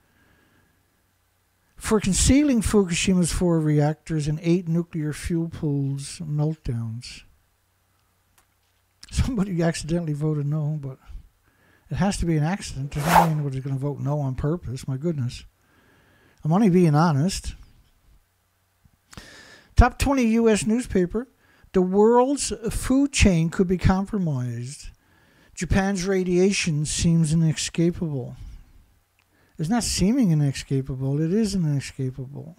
for concealing Fukushima's four reactors and eight nuclear fuel pools meltdowns? Somebody accidentally voted no, but it has to be an accident. There's no way anybody's going to vote no on purpose. My goodness. I'm only being honest. Top twenty U S newspaper. The world's food chain could be compromised. Japan's radiation seems inescapable. It's not seeming inescapable. It is inescapable.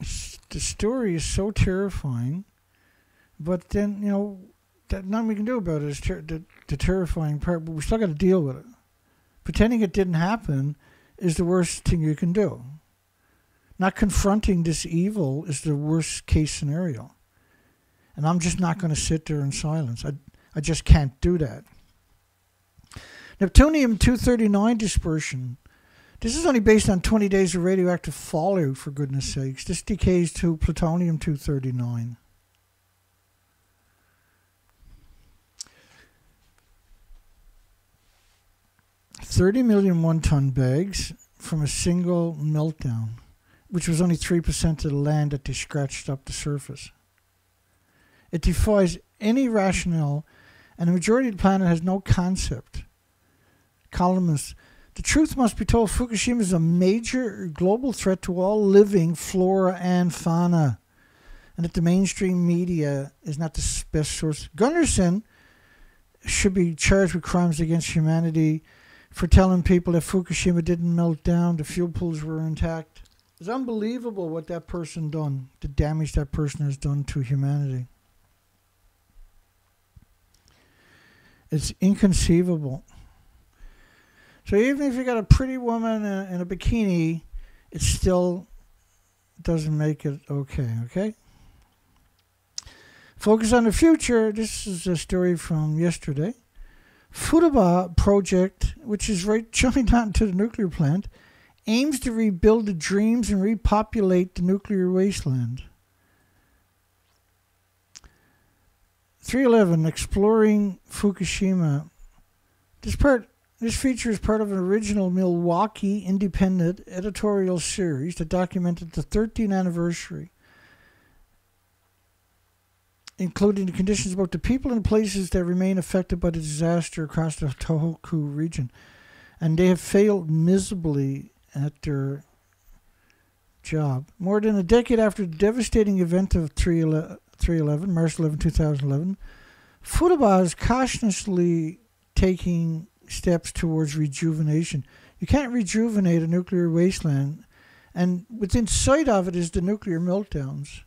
It's, the story is so terrifying. But then, you know, that nothing we can do about it is ter the, the terrifying part. But we still got to deal with it. Pretending it didn't happen is the worst thing you can do. Not confronting this evil is the worst case scenario. And I'm just not going to sit there in silence. I, I just can't do that. Neptunium two thirty-nine dispersion. This is only based on twenty days of radioactive fallout, for goodness sakes. This decays to plutonium two thirty-nine. thirty million one-ton bags from a single meltdown, which was only three percent of the land that they scratched up the surface. It defies any rationale, and the majority of the planet has no concept. Columnists, the truth must be told, Fukushima is a major global threat to all living flora and fauna, and that the mainstream media is not the best source. Gunderson should be charged with crimes against humanity for telling people that Fukushima didn't melt down, the fuel pools were intact. It's unbelievable what that person done, the damage that person has done to humanity. It's inconceivable. So even if you got a pretty woman in a bikini, it's still doesn't make it okay, okay? Focus on the future. This is a story from yesterday. Futaba project, which is right joined on to the nuclear plant, aims to rebuild the dreams and repopulate the nuclear wasteland. three eleven, exploring Fukushima. This part, this feature is part of an original Milwaukee Independent editorial series that documented the thirteenth anniversary, including the conditions about the people and places that remain affected by the disaster across the Tohoku region. And they have failed miserably at their job. More than a decade after the devastating event of three eleven, March eleventh, two thousand eleven, Futaba is cautiously taking steps towards rejuvenation. You can't rejuvenate a nuclear wasteland, and within sight of it is the nuclear meltdowns.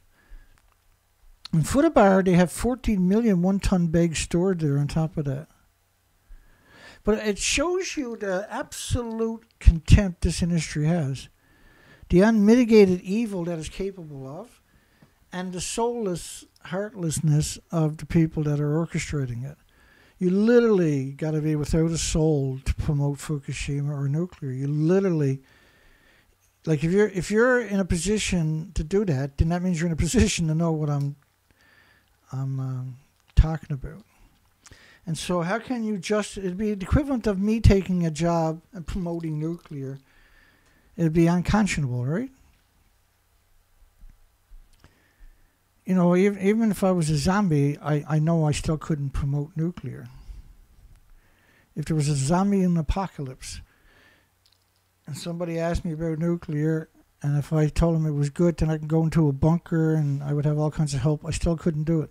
In Futaba, they have fourteen million one-ton bags stored there on top of that. But it shows you the absolute contempt this industry has, the unmitigated evil that it's capable of, and the soulless heartlessness of the people that are orchestrating it. You literally got to be without a soul to promote Fukushima or nuclear. You literally, like if you're, if you're in a position to do that, then that means you're in a position to know what I'm, I'm um, talking about. And so how can you just, it'd be the equivalent of me taking a job and promoting nuclear. It'd be unconscionable, right? You know, even, even if I was a zombie, I, I know I still couldn't promote nuclear. If there was a zombie in an apocalypse, and somebody asked me about nuclear, and if I told them it was good, then I could go into a bunker and I would have all kinds of help, I still couldn't do it.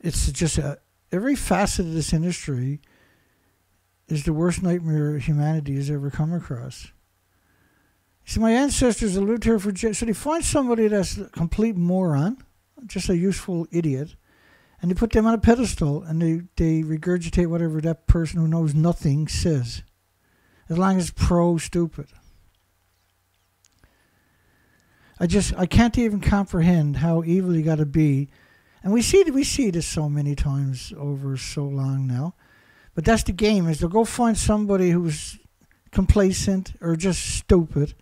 It's just a, every facet of this industry is the worst nightmare humanity has ever come across. See, my ancestors lived here for... So they find somebody that's a complete moron, just a useful idiot, and they put them on a pedestal and they, they regurgitate whatever that person who knows nothing says, as long as it's pro-stupid. I just... I can't even comprehend how evil you got to be. And we see, we see this so many times over so long now. But that's the game, is they'll go find somebody who's complacent or just stupid,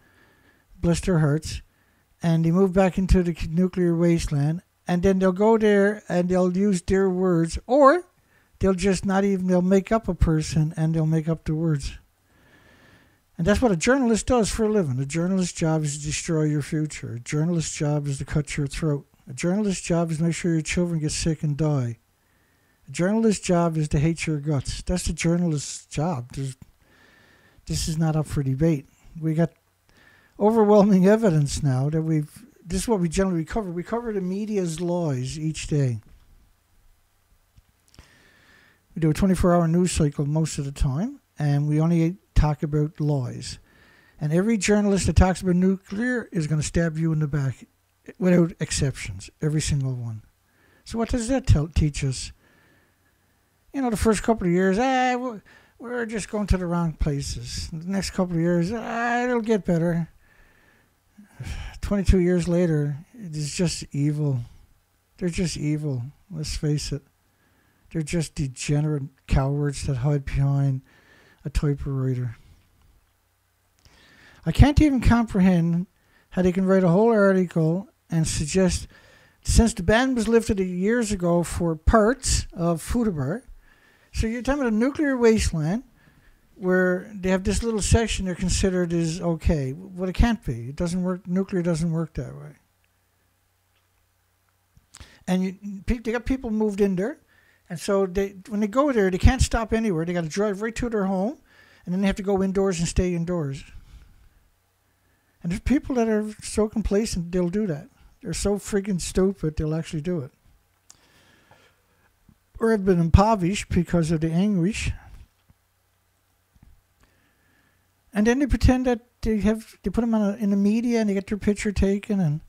bless their hearts, and they move back into the nuclear wasteland, and then they'll go there and they'll use their words, or they'll just not even, they'll make up a person and they'll make up the words. And that's what a journalist does for a living. A journalist's job is to destroy your future. A journalist's job is to cut your throat. A journalist's job is to make sure your children get sick and die. A journalist's job is to hate your guts. That's the journalist's job. There's, this is not up for debate. We got overwhelming evidence now that we've, this is what we generally cover. We cover the media's lies each day. We do a twenty-four hour news cycle most of the time, and we only talk about lies. And every journalist that talks about nuclear is going to stab you in the back, without exceptions, every single one. So what does that tell, teach us? You know, the first couple of years, ah, we're just going to the wrong places. The next couple of years, ah, it'll get better. twenty-two years later, it's just evil. They're just evil, let's face it. They're just degenerate cowards that hide behind a typewriter. I can't even comprehend how they can write a whole article and suggest, since the ban was lifted years ago for parts of Futaba, so you're talking about a nuclear wasteland where they have this little section they're considered is okay. Well, it can't be. It doesn't work. Nuclear doesn't work that way. And you, they got people moved in there, and so they, when they go there, they can't stop anywhere. They got to drive right to their home, and then they have to go indoors and stay indoors. And there's people that are so complacent, they'll do that. They're so freaking stupid, they'll actually do it. Or have been impoverished because of the anguish. And then they pretend that they have, they put them on a, in the media and they get their picture taken, and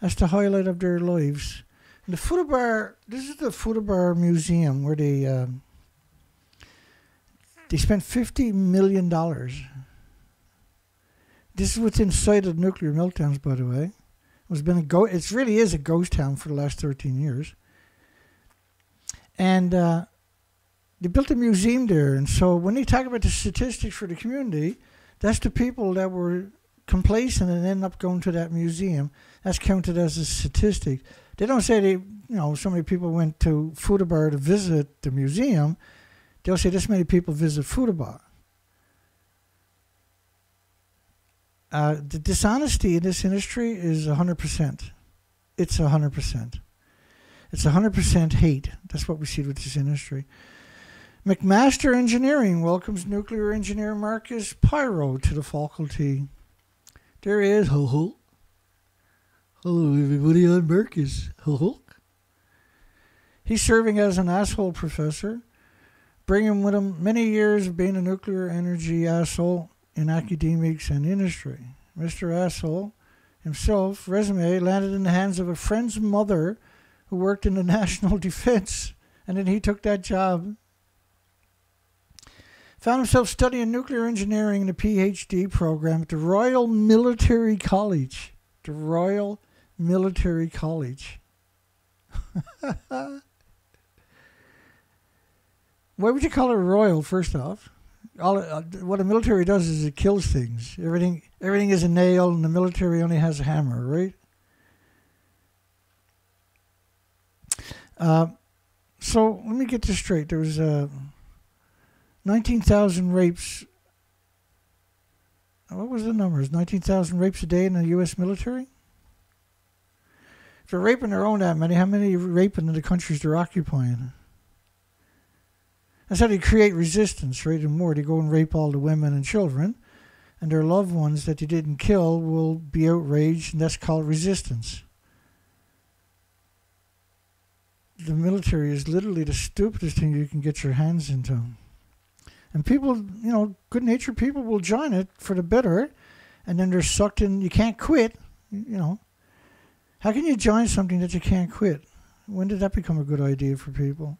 that's the highlight of their lives. And the Futaba, this is the Futaba Museum where they, um, they spent fifty million dollars This is what's inside of nuclear meltdowns, by the way. It was been a go it really is a ghost town for the last thirteen years. And uh, they built a museum there. And so when they talk about the statistics for the community, that's the people that were complacent and end up going to that museum. That's counted as a statistic. They don't say they, you know, so many people went to Futaba to visit the museum. They'll say this many people visit Futaba. Uh, the dishonesty in this industry is one hundred percent. It's one hundred percent. It's one hundred percent hate. That's what we see with this industry. McMaster Engineering welcomes nuclear engineer Marcus Pyro to the faculty. There he is. Ho ho. Hello, everybody. I'm Marcus. Ho ho. He's serving as an asshole professor, bringing with him many years of being a nuclear energy asshole in academics and industry. Mister Asshole himself, resume, landed in the hands of a friend's mother who worked in the national defense, and then he took that job. Found himself studying nuclear engineering in a PhD program at the Royal Military College. The Royal Military College. Why would you call it royal, first off? All uh, what the military does is it kills things. Everything, everything is a nail, and the military only has a hammer, right? Uh, so let me get this straight. There was uh, nineteen thousand rapes. What was the numbers? nineteen thousand rapes a day in the U S military? If they're raping their own that many, how many are raping in the countries they're occupying? That's how they create resistance, right? And more, they go and rape all the women and children, and their loved ones that they didn't kill will be outraged, and that's called resistance. The military is literally the stupidest thing you can get your hands into. And people, you know, good-natured people will join it for the better, and then they're sucked in. You can't quit, you know. How can you join something that you can't quit? When did that become a good idea for people?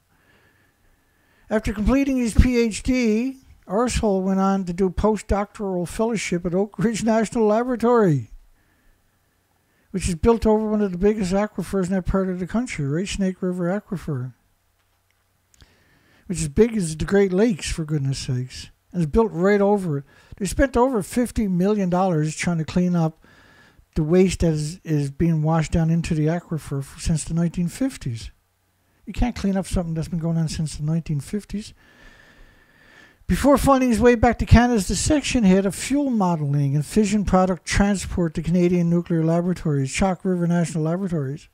After completing his PhD, Arsehole went on to do postdoctoral fellowship at Oak Ridge National Laboratory, which is built over one of the biggest aquifers in that part of the country, right? Snake River Aquifer, which is big as the Great Lakes, for goodness sakes. And it's built right over it. They spent over fifty million dollars trying to clean up the waste that is, is being washed down into the aquifer since the nineteen fifties. You can't clean up something that's been going on since the nineteen fifties. Before finding his way back to Canada, the section head of fuel modeling and fission product transport to Canadian nuclear laboratories, Chalk River National Laboratories.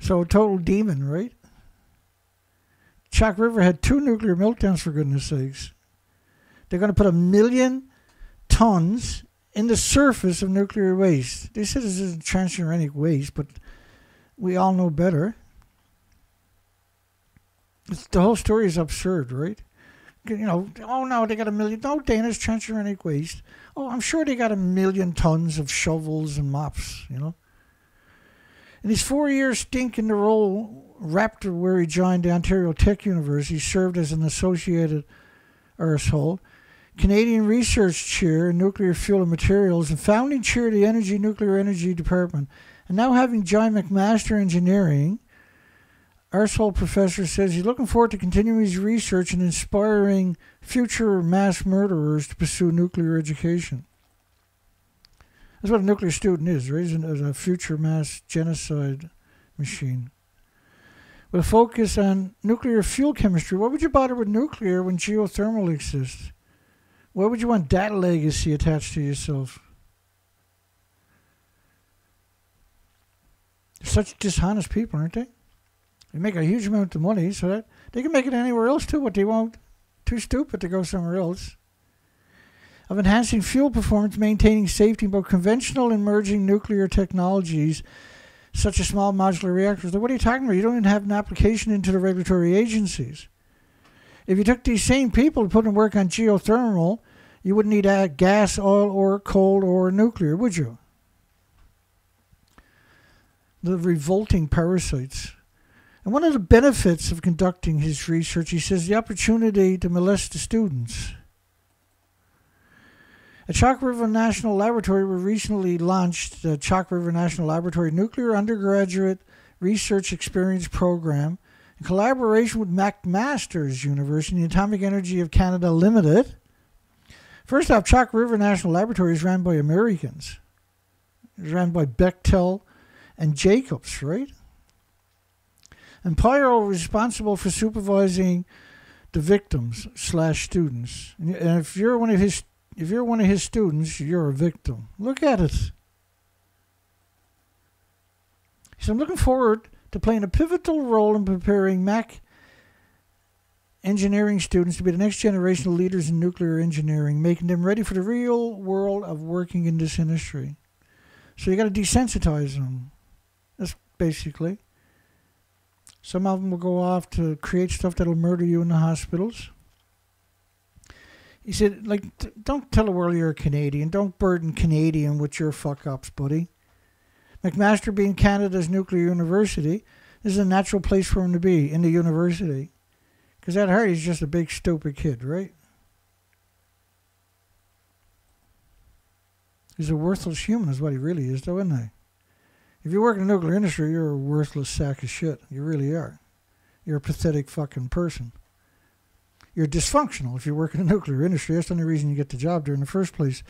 So a total demon, right? Chalk River had two nuclear meltdowns, for goodness sakes. They're going to put a million tons in the surface of nuclear waste. They said this isn't transuranic waste, but we all know better. It's, the whole story is absurd, right? You know, oh no, they got a million. No, Dana's transuranic waste. Oh, I'm sure they got a million tons of shovels and mops, you know. In his four years stint in the role, Raptor, where he joined the Ontario Tech University, served as an associated arsehole, Canadian Research Chair in Nuclear Fuel and Materials, and founding chair of the Energy Nuclear Energy Department. And now having joined McMaster Engineering, arsehole professor says he's looking forward to continuing his research and inspiring future mass murderers to pursue nuclear education. That's what a nuclear student is, right? It's a future mass genocide machine. With a focus on nuclear fuel chemistry, why would you bother with nuclear when geothermal exists? Why would you want that legacy attached to yourself? Such dishonest people, aren't they? They make a huge amount of money, so that they can make it anywhere else too, but they won't. Too stupid to go somewhere else. Of enhancing fuel performance, maintaining safety in both conventional and emerging nuclear technologies, such as small modular reactors. What are you talking about? You don't even have an application into the regulatory agencies. If you took these same people to put in work on geothermal, you wouldn't need uh, gas, oil, or coal, or nuclear, would you? The revolting parasites. And one of the benefits of conducting his research, he says, the opportunity to molest the students. At Chalk River National Laboratory, we recently launched the Chalk River National Laboratory Nuclear Undergraduate Research Experience Program in collaboration with McMaster's University and Atomic Energy of Canada Limited. First off, Chalk River National Laboratory is run by Americans. It's run by Bechtel and Jacobs, right? And Pyro is responsible for supervising the victims slash students. And if you're one of his, if you're one of his students, you're a victim. Look at it. So I'm looking forward to playing a pivotal role in preparing Mac engineering students to be the next generation of leaders in nuclear engineering, making them ready for the real world of working in this industry. So you got to desensitize them. That's basically. Some of them will go off to create stuff that'll murder you in the hospitals. He said, like, don't tell the world you're a Canadian. Don't burden Canadian with your fuck-ups, buddy. McMaster being Canada's nuclear university, this is a natural place for him to be, in the university. Because at heart, he's just a big, stupid kid, right? He's a worthless human is what he really is, though, isn't he? If you work in the nuclear industry, you're a worthless sack of shit. You really are. You're a pathetic fucking person. You're dysfunctional if you work in the nuclear industry. That's the only reason you get the job there in the first place.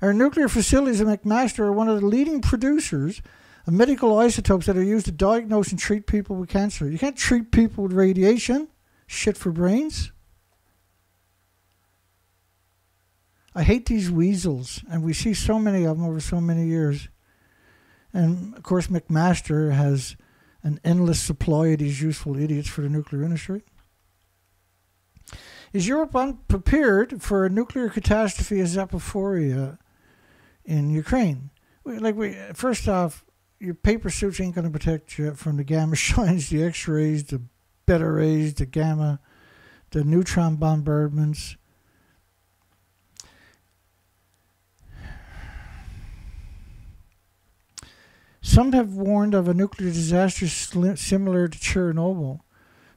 Our nuclear facilities at McMaster are one of the leading producers of medical isotopes that are used to diagnose and treat people with cancer. You can't treat people with radiation. Shit for brains. I hate these weasels, and we see so many of them over so many years. And, of course, McMaster has an endless supply of these useful idiots for the nuclear industry. Is Europe unprepared for a nuclear catastrophe as Zaporizhzhia in Ukraine? We, like we, first off, your paper suits ain't going to protect you from the gamma shines, the X-rays, the beta rays, the gamma, the neutron bombardments. Some have warned of a nuclear disaster similar to Chernobyl.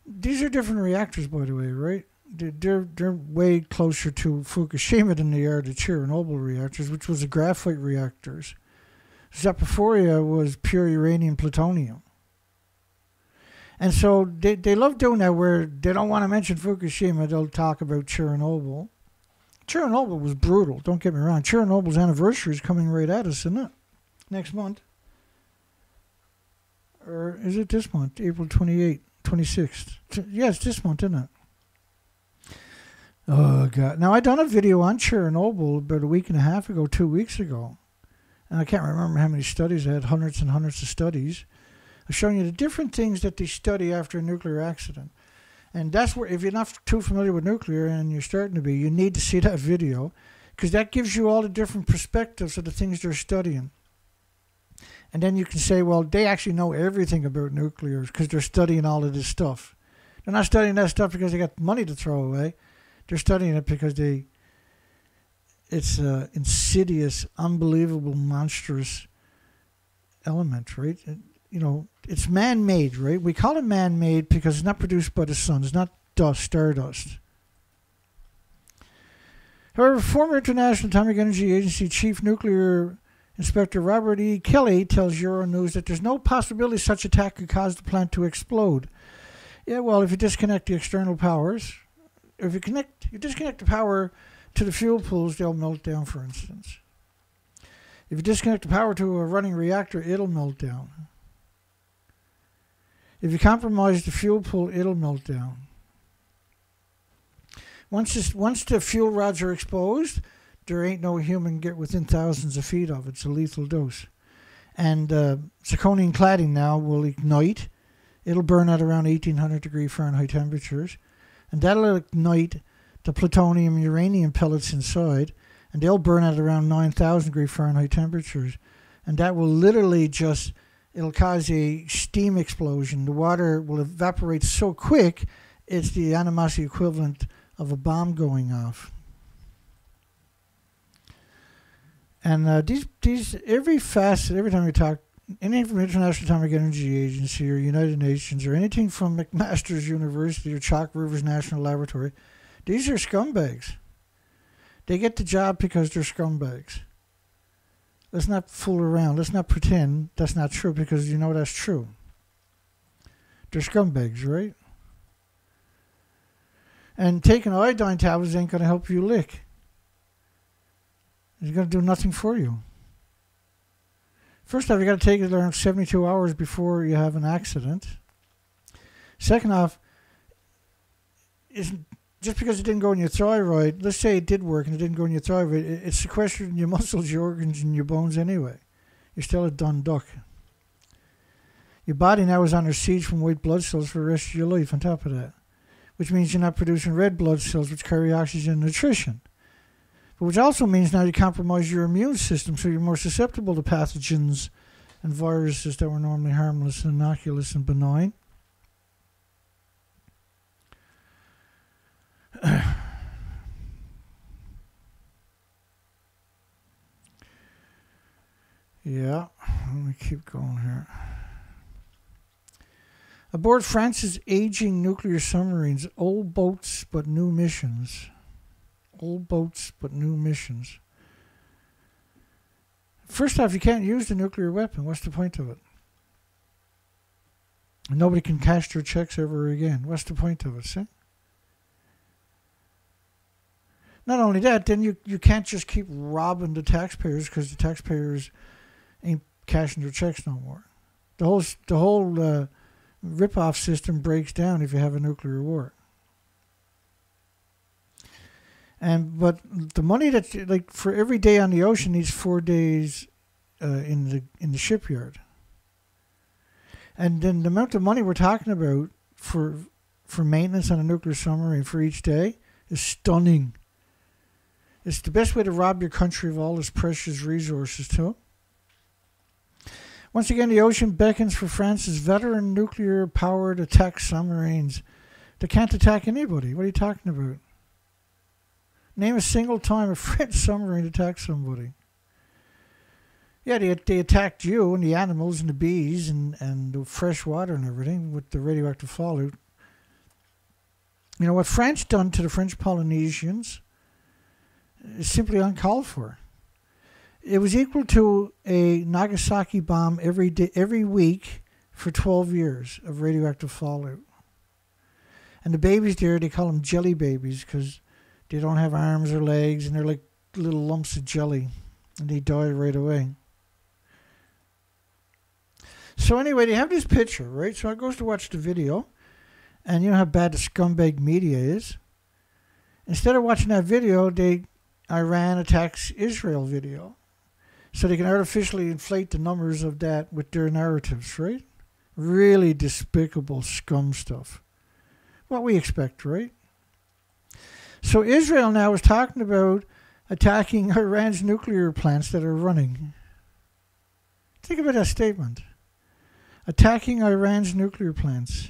These are different reactors, by the way, right? They're, they're way closer to Fukushima than they are to Chernobyl reactors, which was the graphite reactors. Zaporizhzhia was pure uranium plutonium. And so they, they love doing that where they don't want to mention Fukushima. They'll talk about Chernobyl. Chernobyl was brutal. Don't get me wrong. Chernobyl's anniversary is coming right at us, isn't it? Next month. Or is it this month, April twenty-eighth, twenty-sixth? Yes, this month, isn't it? Oh, God. Now, I done a video on Chernobyl about a week and a half ago, two weeks ago. And I can't remember how many studies. I had hundreds and hundreds of studies. I've shown you the different things that they study after a nuclear accident. And that's where, if you're not too familiar with nuclear, and you're starting to be, you need to see that video. Because that gives you all the different perspectives of the things they're studying. And then you can say, well, they actually know everything about nuclear because they're studying all of this stuff. They're not studying that stuff because they got money to throw away. They're studying it because they, it's an insidious, unbelievable, monstrous element, right? It, you know, it's man-made, right? We call it man-made because it's not produced by the sun. It's not dust, stardust. However, former International Atomic Energy Agency Chief Nuclear Inspector Robert E. Kelly tells Euronews that there's no possibility such attack could cause the plant to explode. Yeah, well, if you disconnect the external powers, if you connect, you disconnect the power to the fuel pools, they'll melt down, for instance. If you disconnect the power to a running reactor, it'll melt down. If you compromise the fuel pool, it'll melt down. Once, this, once the fuel rods are exposed, there ain't no human get within thousands of feet of it. It's a lethal dose. And uh, zirconium cladding now will ignite. It'll burn at around eighteen hundred degree Fahrenheit temperatures. And that'll ignite the plutonium uranium pellets inside. And they'll burn at around nine thousand degree Fahrenheit temperatures. And that will literally just, it'll cause a steam explosion. The water will evaporate so quick, it's the animosity equivalent of a bomb going off. And uh, these, these, every facet, every time we talk, anything from International Atomic Energy Agency or United Nations or anything from McMaster's University or Chalk River's National Laboratory, these are scumbags. They get the job because they're scumbags. Let's not fool around. Let's not pretend that's not true, because you know that's true. They're scumbags, right? And taking iodine tablets ain't going to help you lick. It's going to do nothing for you. First off, you got to take it around seventy-two hours before you have an accident. Second off, it's, just because it didn't go in your thyroid, let's say it did work and it didn't go in your thyroid, it, it's sequestered in your muscles, your organs, and your bones anyway. You're still a done duck. Your body now is under siege from white blood cells for the rest of your life on top of that, which means you're not producing red blood cells, which carry oxygen and nutrition. But which also means now you compromise your immune system, so you're more susceptible to pathogens and viruses that were normally harmless and innocuous and benign. Yeah, let me keep going here. Aboard France's aging nuclear submarines, old boats but new missions. Old boats but new missions. First off, you can't use the nuclear weapon. What's the point of it? Nobody can cash their checks ever again. What's the point of it, see? Not only that, then you, you can't just keep robbing the taxpayers, because the taxpayers ain't cashing their checks no more. The whole, the whole uh, rip-off system breaks down if you have a nuclear war. And but the money that, like, for every day on the ocean needs four days uh, in the in the shipyard. And then the amount of money we're talking about for for maintenance on a nuclear submarine for each day is stunning. It's the best way to rob your country of all its precious resources, too. Once again, the ocean beckons for France's veteran nuclear-powered attack submarines. They can't attack anybody. What are you talking about? Name a single time a French submarine attacked somebody. Yeah, they, they attacked you and the animals and the bees and, and the fresh water and everything with the radioactive fallout. You know, what France done to the French Polynesians... it's simply uncalled for. It was equal to a Nagasaki bomb every day, every week for twelve years of radioactive fallout. And the babies there, they call them jelly babies because they don't have arms or legs and they're like little lumps of jelly and they die right away. So anyway, they have this picture, right? So I goes to watch the video, and you know how bad the scumbag media is. Instead of watching that video, they... Iran attacks Israel video. So they can artificially inflate the numbers of that with their narratives, right? Really despicable scum stuff. What we expect, right? So Israel now is talking about attacking Iran's nuclear plants that are running. Think about that statement. Attacking Iran's nuclear plants.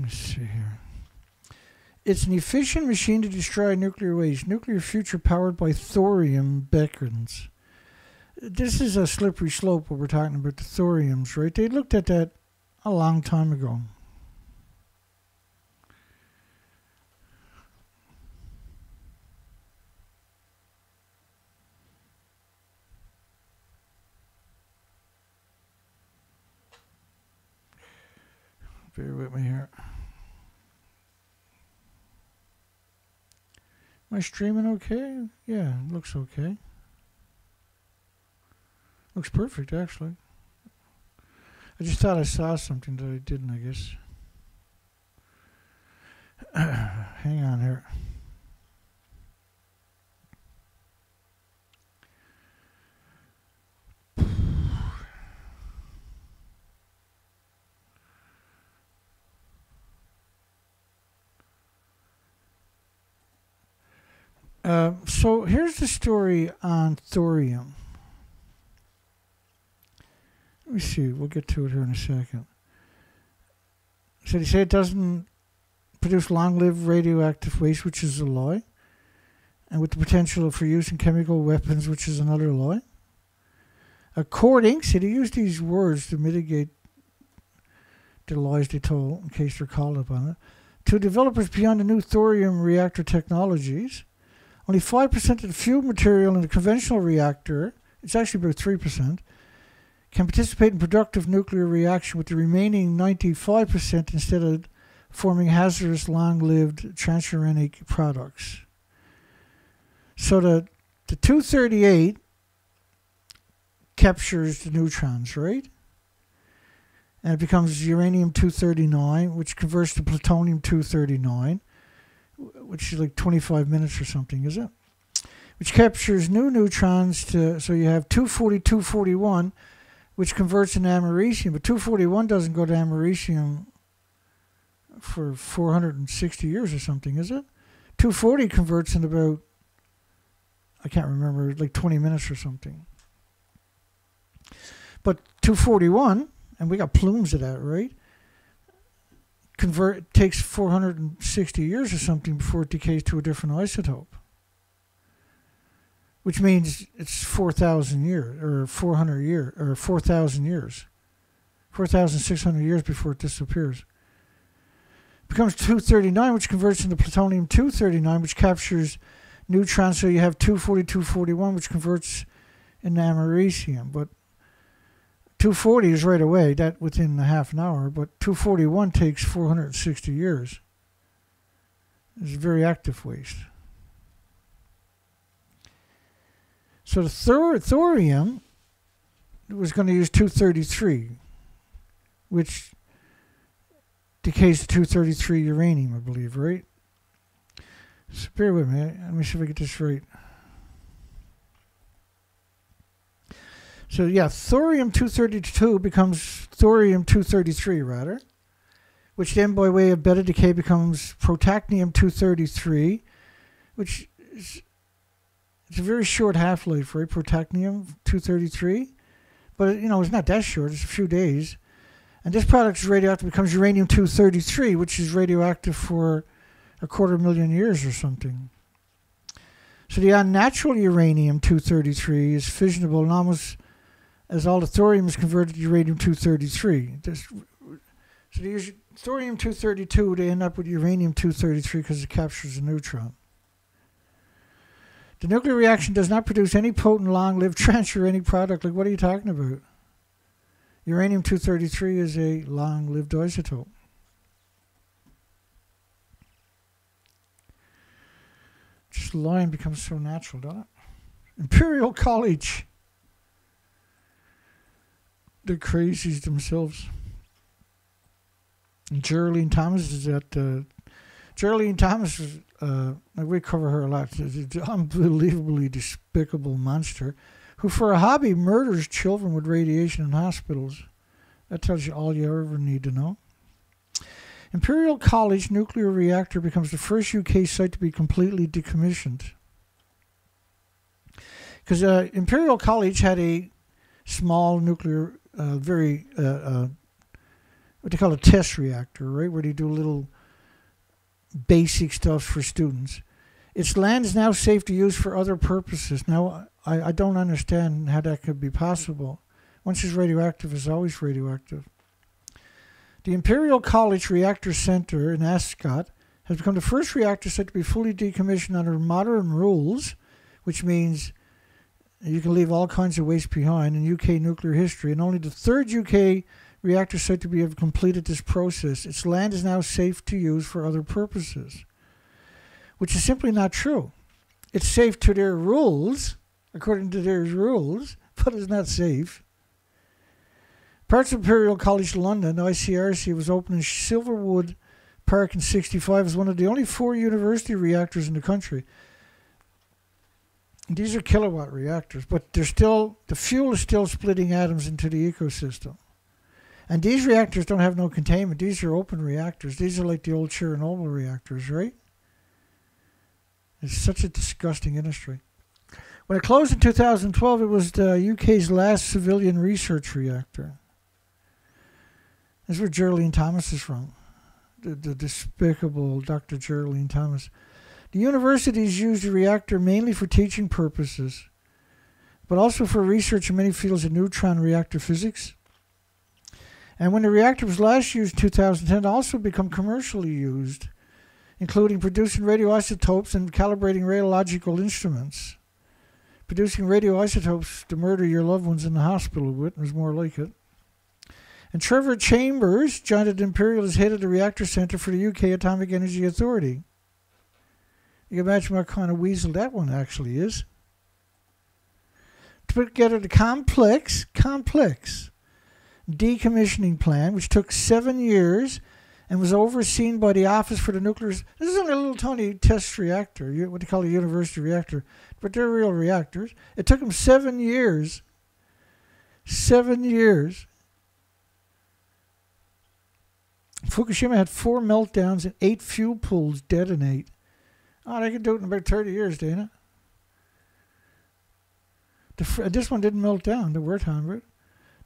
Let's see here. It's an efficient machine to destroy nuclear waste. Nuclear future powered by thorium beckons. This is a slippery slope where we're talking about the thoriums, right? They looked at that a long time ago. Bear with me here. Am I streaming okay? Yeah, looks okay. Looks perfect, actually. I just thought I saw something that I didn't, I guess. Hang on here. Uh, so here's the story on thorium. Let me see. We'll get to it here in a second. So they say it doesn't produce long-lived radioactive waste, which is a lie, and with the potential for use in chemical weapons, which is another lie. According, see, they use these words to mitigate the lies they told in case they're called upon it. To developers beyond the new thorium reactor technologies, only five percent of the fuel material in a conventional reactor, it's actually about three percent, can participate in productive nuclear reaction with the remaining ninety-five percent instead of forming hazardous, long-lived transuranic products. So the, the two thirty-eight captures the neutrons, right? And it becomes uranium two thirty-nine, which converts to plutonium two thirty-nine, which is like twenty-five minutes or something, is it? Which captures new neutrons to, so you have two forty, two forty-one, which converts into americium. But two forty-one doesn't go to americium for four hundred sixty years or something, is it? two forty converts in about, I can't remember, like twenty minutes or something. But two forty-one... and we got plumes of that, right? Convert, it takes four hundred sixty years or something before it decays to a different isotope. Which means it's four thousand years, or four hundred years, or four thousand years. four thousand six hundred years before it disappears. It becomes two thirty-nine, which converts into plutonium two thirty-nine, which captures neutrons. So you have two forty, two forty-one, which converts into americium. But two forty is right away, that within a half an hour, but two forty-one takes four hundred sixty years. It's very active waste. So the thor thorium was going to use two thirty-three, which decays to two thirty-three uranium, I believe, right? So bear with me, let me see if I get this right. So yeah, thorium two thirty-two becomes thorium two thirty-three rather, which then by way of beta decay becomes protactinium two thirty-three, which is it's a very short half-life, right? Protactinium two thirty-three, but you know, it's not that short, it's a few days. And this product is radioactive, becomes uranium two thirty-three, which is radioactive for a quarter million years or something. So the unnatural uranium two thirty-three is fissionable and almost as all the thorium is converted to uranium two thirty-three. This, so they use thorium two thirty-two to end up with uranium two thirty-three because it captures a neutron. The nuclear reaction does not produce any potent, long-lived transuranic product. Like, what are you talking about? Uranium two thirty-three is a long-lived isotope. Just lying becomes so natural, doesn't it? Imperial College. The crazies themselves. And Geraldine Thomas is at uh, Geraldine Thomas is, uh, we cover her a lot. She's an unbelievably despicable monster who for a hobby murders children with radiation in hospitals. That tells you all you ever need to know. Imperial College nuclear reactor becomes the first U K site to be completely decommissioned. Because uh, Imperial College had a small nuclear, uh, very, uh, uh, what they call a test reactor, right? Where they do little basic stuff for students. Its land is now safe to use for other purposes. Now, I, I don't understand how that could be possible. Once it's radioactive, it's always radioactive. The Imperial College Reactor Center in Ascot has become the first reactor site to be fully decommissioned under modern rules, which means you can leave all kinds of waste behind in U K nuclear history, and only the third U K reactor site to be have completed this process. Its land is now safe to use for other purposes, which is simply not true. It's safe to their rules, according to their rules, but it's not safe. Parts of Imperial College London, I C R C, was opened in Silverwood Park in sixty-five as one of the only four university reactors in the country. These are kilowatt reactors, but they're still, the fuel is still splitting atoms into the ecosystem. And these reactors don't have no containment. These are open reactors. These are like the old Chernobyl reactors, right? It's such a disgusting industry. When it closed in two thousand twelve, it was the U K's last civilian research reactor. That's where Geraldine Thomas is from. the, the despicable Doctor Geraldine Thomas. The universities use the reactor mainly for teaching purposes, but also for research in many fields of neutron reactor physics. And when the reactor was last used in two thousand ten, it also became commercially used, including producing radioisotopes and calibrating radiological instruments. Producing radioisotopes to murder your loved ones in the hospital with was more like it. And Trevor Chambers joined at Imperial as head of the reactor center for the U K Atomic Energy Authority. You can imagine what kind of weasel that one actually is. To put together the complex, complex decommissioning plan, which took seven years and was overseen by the Office for the Nuclear... This is only a little tiny test reactor, what they call a university reactor, but they're real reactors. It took them seven years, seven years. Fukushima had four meltdowns and eight fuel pools detonate. Oh, they could do it in about thirty years, Dana. The, this one didn't melt down, the Wertheimer.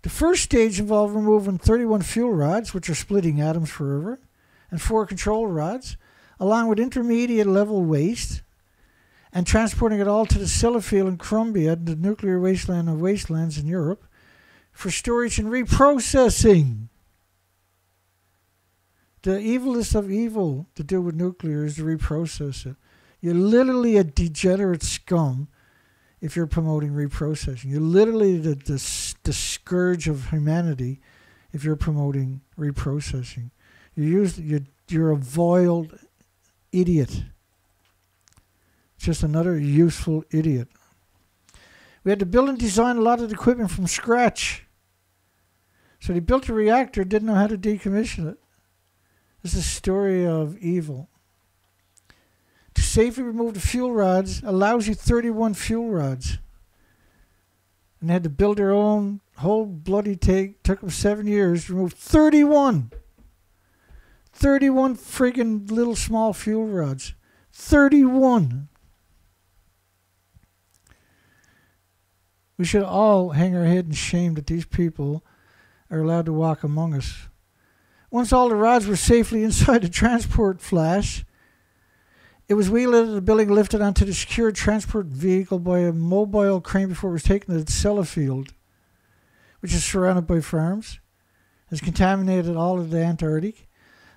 The first stage involved removing thirty-one fuel rods, which are splitting atoms forever, and four control rods, along with intermediate level waste, and transporting it all to the Sellafield in Colombia, the nuclear wasteland of wastelands in Europe, for storage and reprocessing. The evilest of evil to do with nuclear is to reprocess it. You're literally a degenerate scum if you're promoting reprocessing. You're literally the, the, the scourge of humanity if you're promoting reprocessing. You use, you're, you're a vile idiot. Just another useful idiot. We had to build and design a lot of the equipment from scratch. So they built a reactor, didn't know how to decommission it. This is a story of evil. To safely remove the fuel rods, allows you thirty-one fuel rods. And they had to build their own whole bloody take. Took them seven years to remove thirty-one. thirty-one friggin' little small fuel rods. thirty-one. We should all hang our head in shame that these people are allowed to walk among us. Once all the rods were safely inside the transport flash, it was wheeled out of the building, lifted onto the secure transport vehicle by a mobile crane before it was taken to the Sellafield, which is surrounded by farms, has contaminated all of the Antarctic.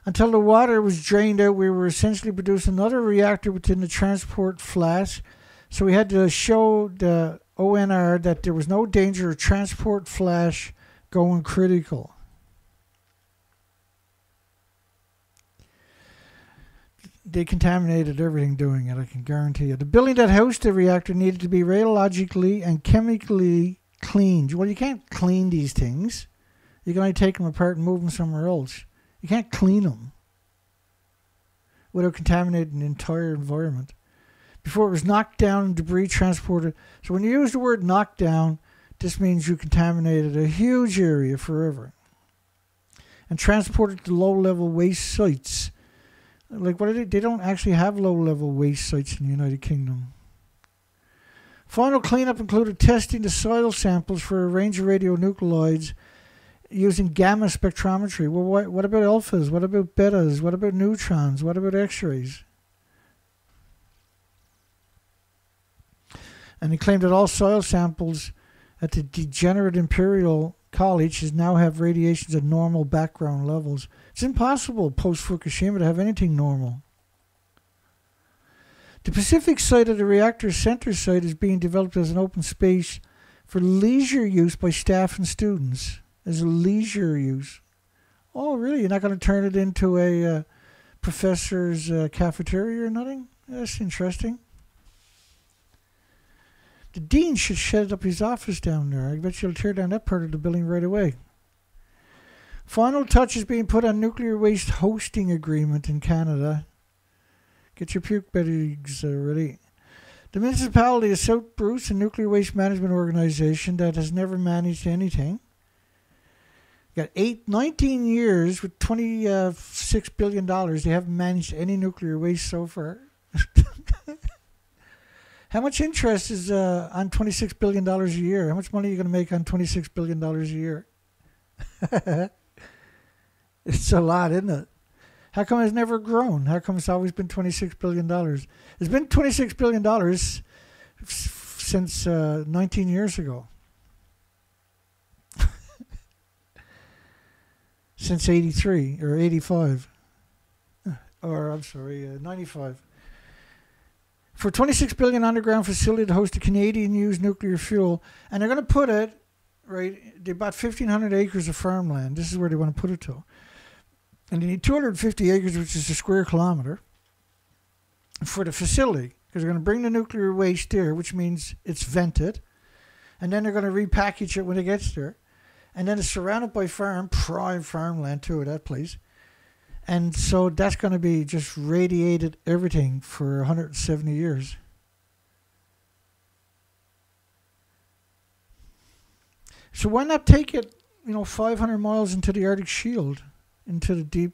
Until the water was drained out, we were essentially producing another reactor within the transport flash, so we had to show the O N R that there was no danger of transport flash going critical. They contaminated everything doing it, I can guarantee you. The building that housed the reactor needed to be radiologically and chemically cleaned. Well, you can't clean these things. You can only take them apart and move them somewhere else. You can't clean them without contaminating the entire environment. Before it was knocked down and debris transported. So when you use the word knockdown, this means you contaminated a huge area forever. And transported to low-level waste sites. Like, what are they? They don't actually have low-level waste sites in the United Kingdom. Final cleanup included testing the soil samples for a range of radionuclides using gamma spectrometry. Well, what, what about alphas? What about betas? What about neutrons? What about x-rays? And they claimed that all soil samples at the degenerate Imperial College now have radiations at normal background levels. It's impossible post-Fukushima to have anything normal. The Pacific side of the reactor center site is being developed as an open space for leisure use by staff and students. As a leisure use. Oh, really? You're not going to turn it into a uh, professor's uh, cafeteria or nothing? That's interesting. The dean should shut up his office down there. I bet you'll tear down that part of the building right away. Final touch is being put on nuclear waste hosting agreement in Canada. Get your puke bags ready. The municipality of South Bruce, a nuclear waste management organization that has never managed anything. Got eight, nineteen years with twenty-six billion dollars. They haven't managed any nuclear waste so far. How much interest is uh, on twenty-six billion dollars a year? How much money are you going to make on twenty-six billion dollars a year? It's a lot, isn't it? How come it's never grown? How come it's always been twenty-six billion dollars? It's been twenty-six billion dollars since uh, nineteen years ago. Since eighty-three or eighty-five. Or, I'm sorry, uh, ninety-five. For twenty-six billion dollars underground facility to host a Canadian-used nuclear fuel. And they're going to put it, right, about fifteen hundred acres of farmland. This is where they want to put it to. And they need two hundred fifty acres, which is a square kilometer, for the facility. Because they're going to bring the nuclear waste there, which means it's vented. And then they're going to repackage it when it gets there. And then it's surrounded by farm, prime farmland too, at that place. And so that's going to be just radiated everything for one hundred seventy years. So why not take it, you know, five hundred miles into the Arctic Shield, into the deep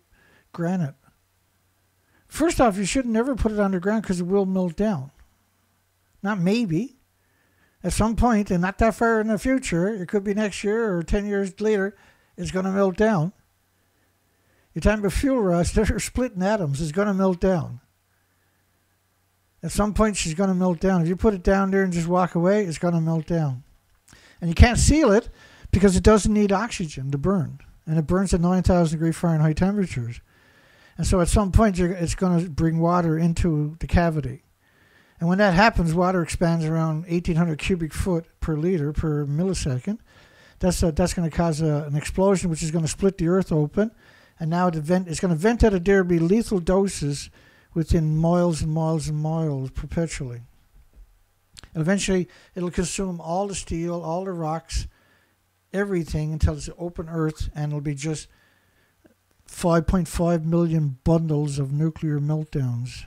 granite? First off, you should never put it underground because it will melt down. Not maybe. At some point, and not that far in the future, it could be next year or ten years later, it's going to melt down. You're talking about fuel rods that are splitting atoms. It's going to melt down. At some point, she's going to melt down. If you put it down there and just walk away, it's going to melt down. And you can't seal it because it doesn't need oxygen to burn. And it burns at nine thousand degree Fahrenheit temperatures. And so at some point, you're, it's going to bring water into the cavity. And when that happens, water expands around eighteen hundred cubic foot per liter per millisecond. That's, a, that's going to cause a, an explosion, which is going to split the earth open. And now the vent, it's going to vent out of there, be lethal doses within miles and miles and miles perpetually. And eventually, it'll consume all the steel, all the rocks, everything until it's open earth, and it'll be just five point five million bundles of nuclear meltdowns.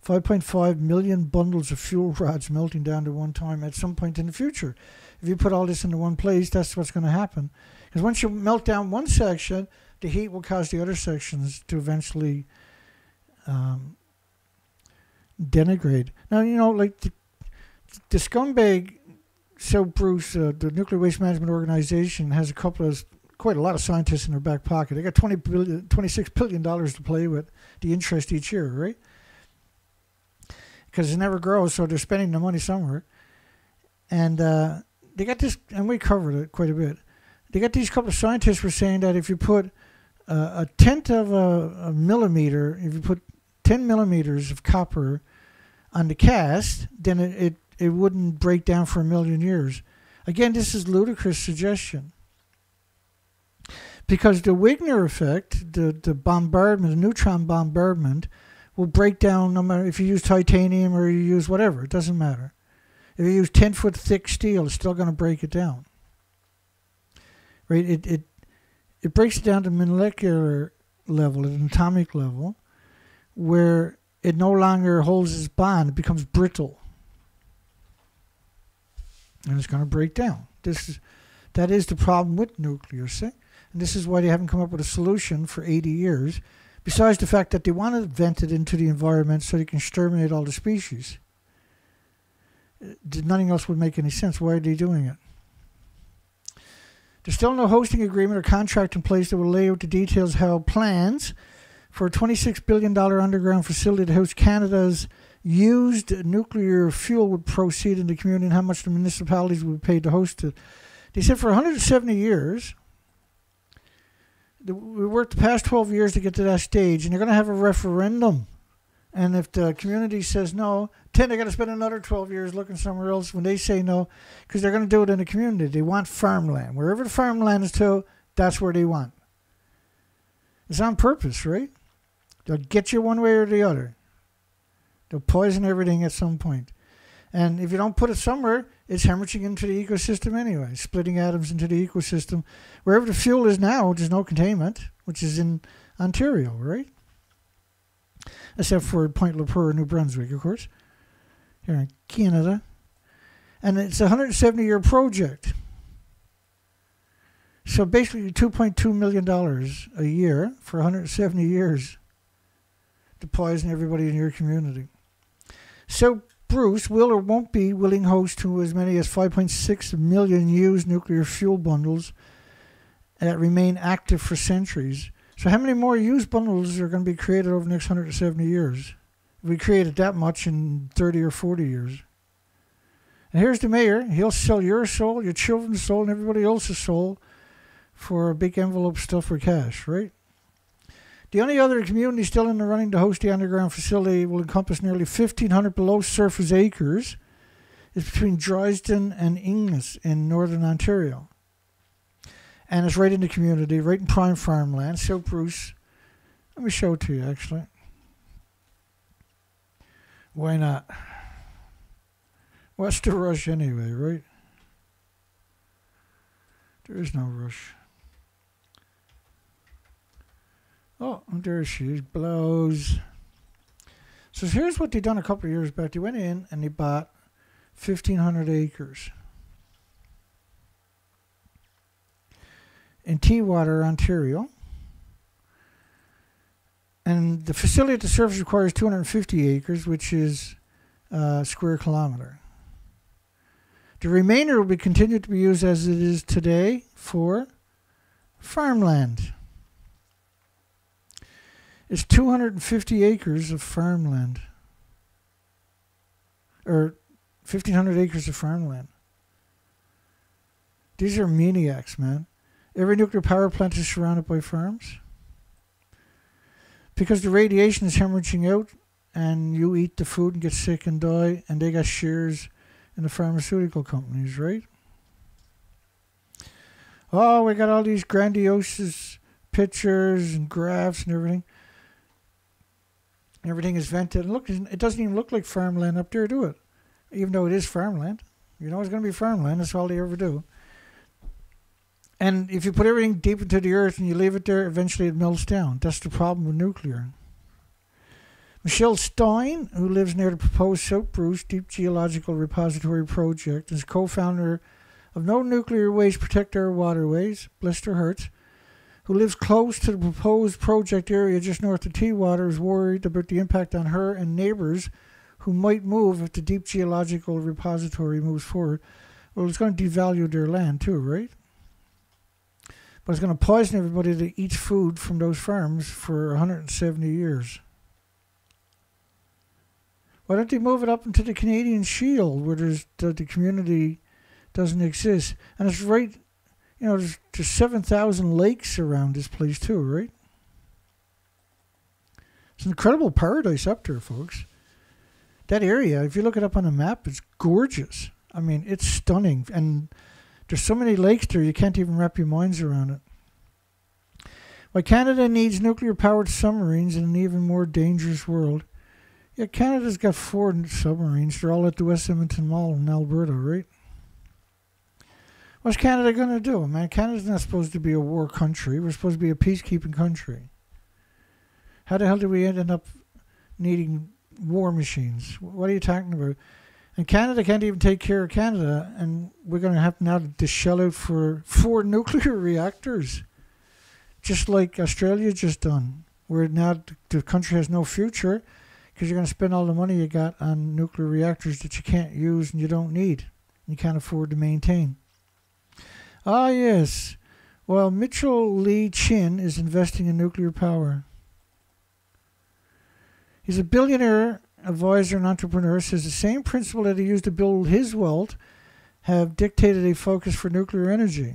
five point five million bundles of fuel rods melting down to one time at some point in the future. If you put all this into one place, that's what's going to happen. Because once you melt down one section, the heat will cause the other sections to eventually um, degrade. Now, you know, like the, the scumbag South Bruce, uh, the Nuclear Waste Management Organization, has a couple of, quite a lot of scientists in their back pocket. They got twenty billion, twenty-six billion dollars to play with, the interest each year, right? Because it never grows, so they're spending the money somewhere. And uh, they got this, and we covered it quite a bit. They got these couple of scientists were saying that if you put uh, a tenth of a, a millimeter, if you put ten millimeters of copper on the cast, then it, it, it wouldn't break down for a million years. Again, this is a ludicrous suggestion. Because the Wigner effect, the, the bombardment, the neutron bombardment, will break down no matter if you use titanium or you use whatever. It doesn't matter. If you use ten foot thick steel, it's still going to break it down. Right? It, it, it breaks it down to molecular level, at an atomic level, where it no longer holds its bond. It becomes brittle. And it's going to break down. This is, that is the problem with nuclear, see? And this is why they haven't come up with a solution for eighty years. Besides the fact that they want to vent it into the environment so they can exterminate all the species. Nothing else would make any sense. Why are they doing it? There's still no hosting agreement or contract in place that will lay out the details how plans for a twenty-six billion dollars underground facility to host Canada's used nuclear fuel would proceed in the community and how much the municipalities would be paid to host it. They said for one hundred seventy years, we worked the past twelve years to get to that stage, and they're going to have a referendum. And if the community says no, then they're going to spend another twelve years looking somewhere else when they say no, because they're going to do it in the community. They want farmland. Wherever the farmland is to, that's where they want. It's on purpose, right? They'll get you one way or the other. They'll poison everything at some point. And if you don't put it somewhere, it's hemorrhaging into the ecosystem anyway, splitting atoms into the ecosystem. Wherever the fuel is now, there's no containment, which is in Ontario, right? Except for Point La Peur, New Brunswick, of course, here in Canada. And it's a one hundred seventy year project. So basically two point two million dollars a year for one hundred seventy years to poison everybody in your community. So Bruce will or won't be willing host to as many as five point six million used nuclear fuel bundles that remain active for centuries. So how many more used bundles are going to be created over the next one hundred seventy years? We created that much in thirty or forty years. And here's the mayor. He'll sell your soul, your children's soul, and everybody else's soul for a big envelope stuffed for cash, right? The only other community still in the running to host the underground facility will encompass nearly fifteen hundred below surface acres. It's between Drysden and Inglis in northern Ontario. And it's right in the community, right in prime farmland, South Bruce. Let me show it to you, actually. Why not? What's the rush anyway, right? There is no rush. Oh, there she is, blows. So here's what they done a couple of years back. They went in and they bought fifteen hundred acres in Teeswater, Ontario. And the facility at the surface requires two hundred fifty acres, which is a square kilometer. The remainder will be continued to be used as it is today for farmland. It's two hundred fifty acres of farmland, or fifteen hundred acres of farmland. These are maniacs, man. Every nuclear power plant is surrounded by farms because the radiation is hemorrhaging out, and you eat the food and get sick and die, and they got shares in the pharmaceutical companies, right? Oh, we got all these grandiose pictures and graphs and everything. Everything is vented. And look, it doesn't even look like farmland up there, do it? Even though it is farmland. You know it's going to be farmland. That's all they ever do. And if you put everything deep into the earth and you leave it there, eventually it melts down. That's the problem with nuclear. Michelle Stein, who lives near the proposed South Bruce Deep Geological Repository Project, is co-founder of No Nuclear Waste Protect Our Waterways, bless her hearts, who lives close to the proposed project area just north of Teeswater, is worried about the impact on her and neighbors who might move if the Deep Geological Repository moves forward. Well, it's going to devalue their land too, right? But it's going to poison everybody that eats food from those farms for one hundred seventy years. Why don't they move it up into the Canadian Shield, where there's the, the community doesn't exist? And it's right, you know, there's, there's seven thousand lakes around this place too, right? It's an incredible paradise up there, folks. That area, if you look it up on a map, it's gorgeous. I mean, it's stunning. And there's so many lakes there, you can't even wrap your minds around it. Why Canada needs nuclear-powered submarines in an even more dangerous world. Yeah, Canada's got four submarines. They're all at the West Edmonton Mall in Alberta, right? What's Canada going to do? Man, Canada's not supposed to be a war country. We're supposed to be a peacekeeping country. How the hell do we end up needing war machines? What are you talking about? And Canada can't even take care of Canada, and we're going to have now to shell out for four nuclear reactors, just like Australia just done, where now the country has no future, because you're going to spend all the money you got on nuclear reactors that you can't use and you don't need. And you can't afford to maintain. Ah, yes. Well, Mitchell Lee Chin is investing in nuclear power. He's a billionaire, advisor, and entrepreneur. Says the same principle that he used to build his wealth have dictated a focus for nuclear energy.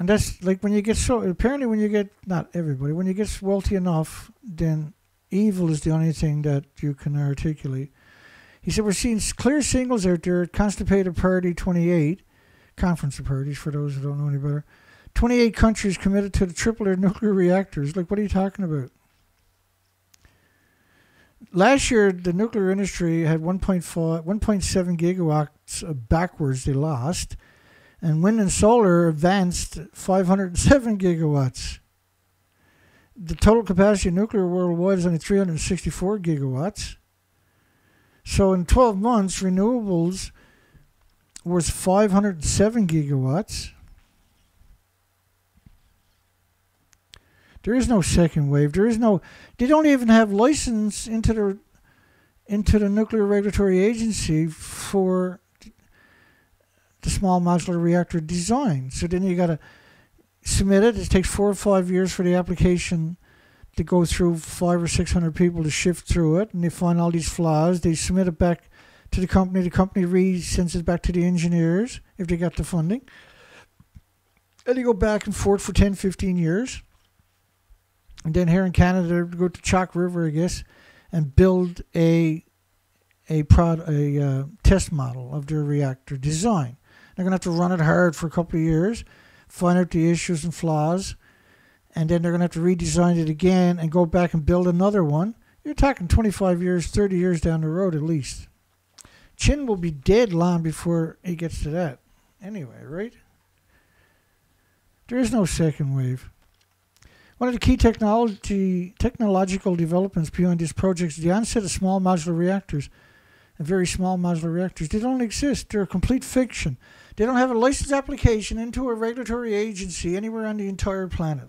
And that's like when you get so, apparently when you get, not everybody, when you get wealthy enough, then evil is the only thing that you can articulate. He said, we're seeing clear signals out there at Constipated Party twenty-eight, Conference of Parties for those who don't know any better, twenty-eight countries committed to the triple their nuclear reactors. Like, what are you talking about? Last year, the nuclear industry had one point seven gigawatts backwards they lost. And wind and solar advanced five hundred seven gigawatts. The total capacity of nuclear worldwide is only three hundred sixty-four gigawatts. So in twelve months, renewables was five hundred seven gigawatts. There is no second wave. There is no, they don't even have license into the, into the Nuclear Regulatory Agency for the small modular reactor design. So then you got to submit it. It takes four or five years for the application to go through five or six hundred people to shift through it, and they find all these flaws. They submit it back to the company. The company re-sends it back to the engineers if they got the funding. And they go back and forth for ten, fifteen years. And then here in Canada, go to Chalk River, I guess, and build a a, prod, a uh, test model of their reactor design. They're going to have to run it hard for a couple of years, find out the issues and flaws, and then they're going to have to redesign it again and go back and build another one. You're talking twenty-five years, thirty years down the road at least. Chin will be dead long before he gets to that. Anyway, right? There is no second wave. One of the key technology, technological developments beyond these projects is the onset of small modular reactors and very small modular reactors. They don't exist. They're a complete fiction. They don't have a license application into a regulatory agency anywhere on the entire planet.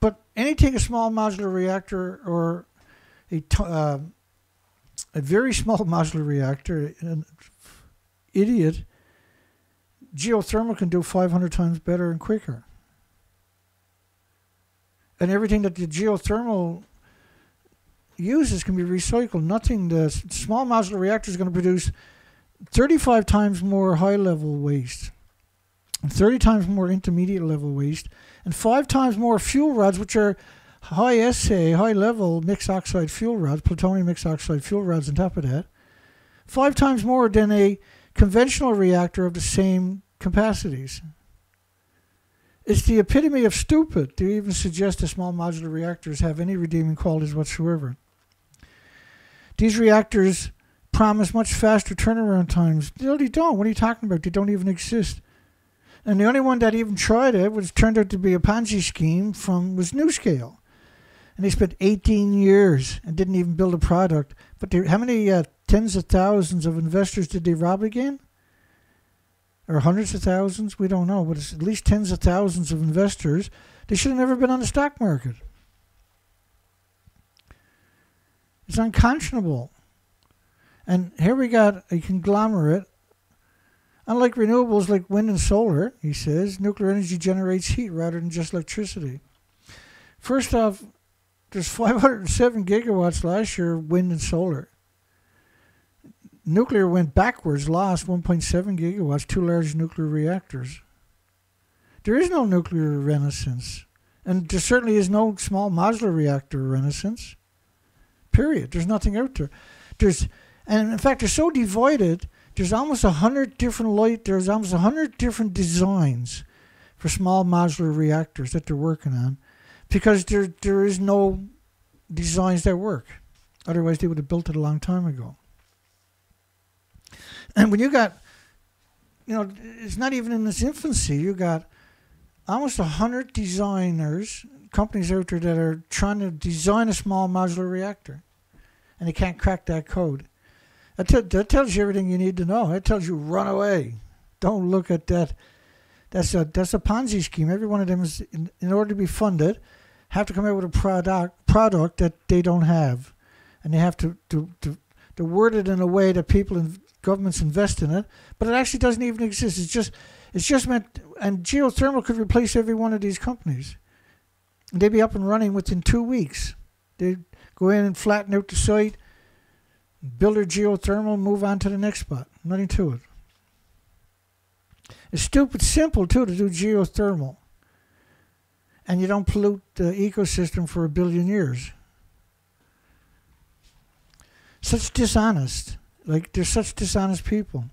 But anything a small modular reactor or a, uh, a very small modular reactor, an idiot, geothermal can do five hundred times better and quicker. And everything that the geothermal uses can be recycled. Nothing, the small modular reactor is going to produce thirty-five times more high-level waste, and thirty times more intermediate-level waste, and five times more fuel rods, which are high-assay, high-level mixed oxide fuel rods, plutonium mixed oxide fuel rods on top of that, five times more than a conventional reactor of the same capacities. It's the epitome of stupid to even suggest that small modular reactors have any redeeming qualities whatsoever. These reactors promise much faster turnaround times. No, they don't. What are you talking about? They don't even exist. And the only one that even tried it, which turned out to be a Ponzi scheme, from was NuScale. And they spent eighteen years and didn't even build a product. But they, how many uh, tens of thousands of investors did they rob again? Or hundreds of thousands, we don't know, but it's at least tens of thousands of investors. They should have never been on the stock market. It's unconscionable. And here we got a conglomerate. Unlike renewables like wind and solar, he says, nuclear energy generates heat rather than just electricity. First off, there's five hundred seven gigawatts last year of wind and solar. Nuclear went backwards, lost one point seven gigawatts, two large nuclear reactors. There is no nuclear renaissance. And there certainly is no small modular reactor renaissance. Period. There's nothing out there. There's, and in fact, they're so divided, there's almost a hundred different light, there's almost a hundred different designs for small modular reactors that they're working on, because there there is no designs that work. Otherwise, they would have built it a long time ago. And when you got, you know, it's not even in its infancy. You got almost one hundred designers, companies out there that are trying to design a small modular reactor. And they can't crack that code. That, t that tells you everything you need to know. That tells you run away. Don't look at that. That's a, that's a Ponzi scheme. Every one of them is, in, in order to be funded, have to come out with a product, product that they don't have. And they have to, to, to, to word it in a way that people... In, governments invest in it, but it actually doesn't even exist. It's just, it's just meant, and geothermal could replace every one of these companies. And they'd be up and running within two weeks. They'd go in and flatten out the site, build their geothermal, move on to the next spot. Nothing to it. It's stupid simple, too, to do geothermal. And you don't pollute the ecosystem for a billion years. Such dishonest. Like, they're such dishonest people.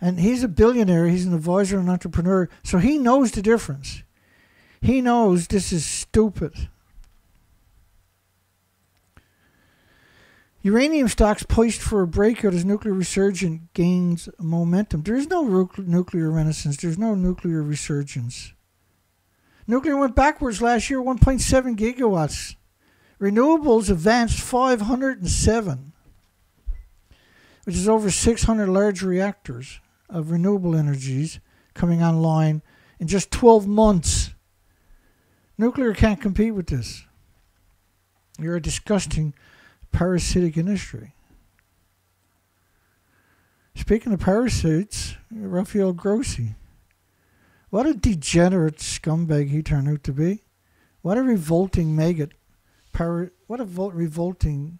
And he's a billionaire. He's an advisor and entrepreneur. So he knows the difference. He knows this is stupid. Uranium stocks poised for a breakout as nuclear resurgence gains momentum. There is no nuclear renaissance. There's no nuclear resurgence. Nuclear went backwards last year, one point seven gigawatts. Renewables advanced five hundred seven. Which is over six hundred large reactors of renewable energies coming online in just twelve months. Nuclear can't compete with this. You're a disgusting parasitic industry. Speaking of parachutes, Rafael Grossi. What a degenerate scumbag he turned out to be. What a revolting maggot. Para, what a vol, revolting...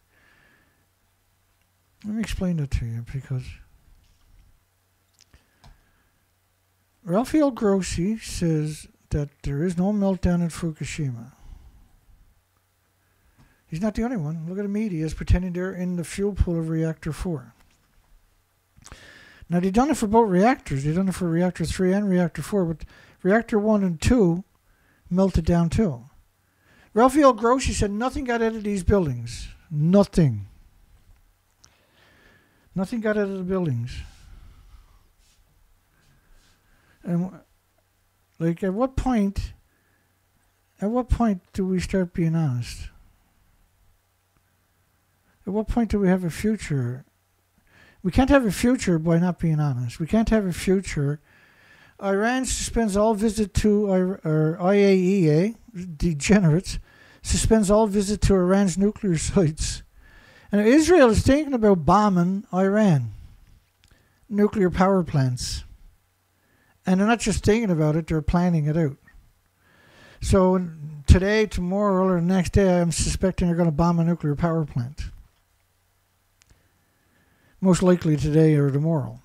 Let me explain that to you, because... Rafael Grossi says that there is no meltdown in Fukushima. He's not the only one. Look at the media is pretending they're in the fuel pool of reactor four. Now, they've done it for both reactors. They've done it for reactor three and reactor four, but reactor one and two melted down too. Rafael Grossi said nothing got out of these buildings. Nothing. Nothing got out of the buildings. And, like, at what point, at what point do we start being honest? At what point do we have a future? We can't have a future by not being honest. We can't have a future. Iran suspends all visit to I R, or I A E A, degenerates, suspends all visit to Iran's nuclear sites. And Israel is thinking about bombing Iran, nuclear power plants. And they're not just thinking about it, they're planning it out. So today, tomorrow, or the next day, I'm suspecting they're going to bomb a nuclear power plant. Most likely today or tomorrow.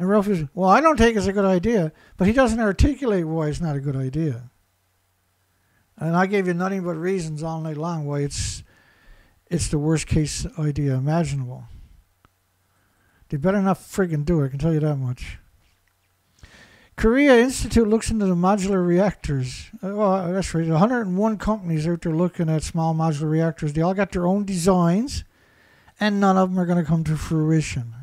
And Ralph is, well, I don't think it's a good idea, but he doesn't articulate why it's not a good idea. And I gave you nothing but reasons all night long why it's, it's the worst case idea imaginable. They better not friggin' do it, I can tell you that much. Korea Institute looks into the modular reactors. Oh, well, that's right. one hundred and one companies out there looking at small modular reactors. They all got their own designs, and none of them are going to come to fruition.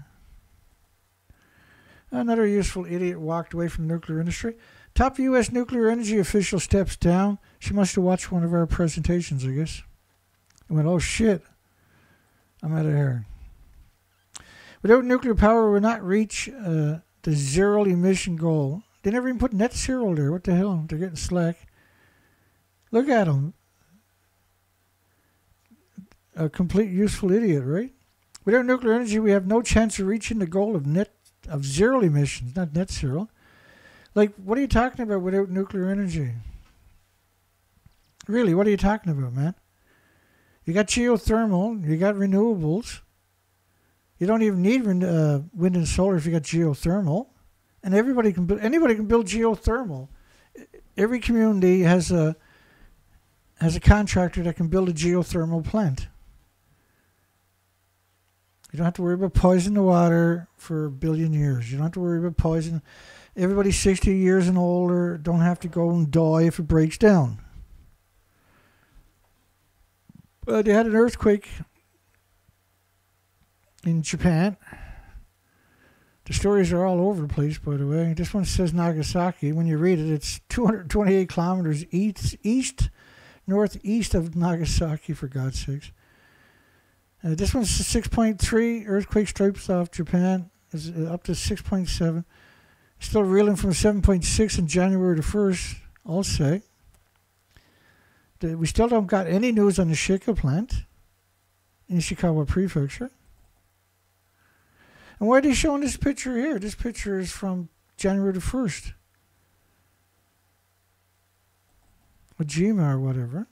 Another useful idiot walked away from the nuclear industry. Top U S nuclear energy official steps down. She must have watched one of our presentations, I guess. And went, oh shit, I'm out of here. Without nuclear power, we will not reach uh, the zero emission goal. They never even put net zero there. What the hell? They're getting slack. Look at them. A complete useful idiot, right? Without nuclear energy, we have no chance of reaching the goal of net of zero emissions, not net zero. Like, what are you talking about without nuclear energy? Really, what are you talking about, man? You got geothermal, you got renewables. You don't even need uh, wind and solar if you got geothermal, and everybody can bu- anybody can build geothermal. Every community has a has a contractor that can build a geothermal plant. You don't have to worry about poisoning the water for a billion years. You don't have to worry about poison. Everybody sixty years and older don't have to go and die if it breaks down. Uh, they had an earthquake in Japan. The stories are all over the place, by the way. This one says Nagasaki. When you read it, it's two hundred twenty-eight kilometers east, east northeast of Nagasaki, for God's sakes. Uh, this one's six point three. Earthquake stripes off Japan. It's up to six point seven. Still reeling from seven point six on January the first, I'll say. We still don't got any news on the Shika plant in Ishikawa Prefecture. And why are they showing this picture here? This picture is from January the first. Ojima or whatever.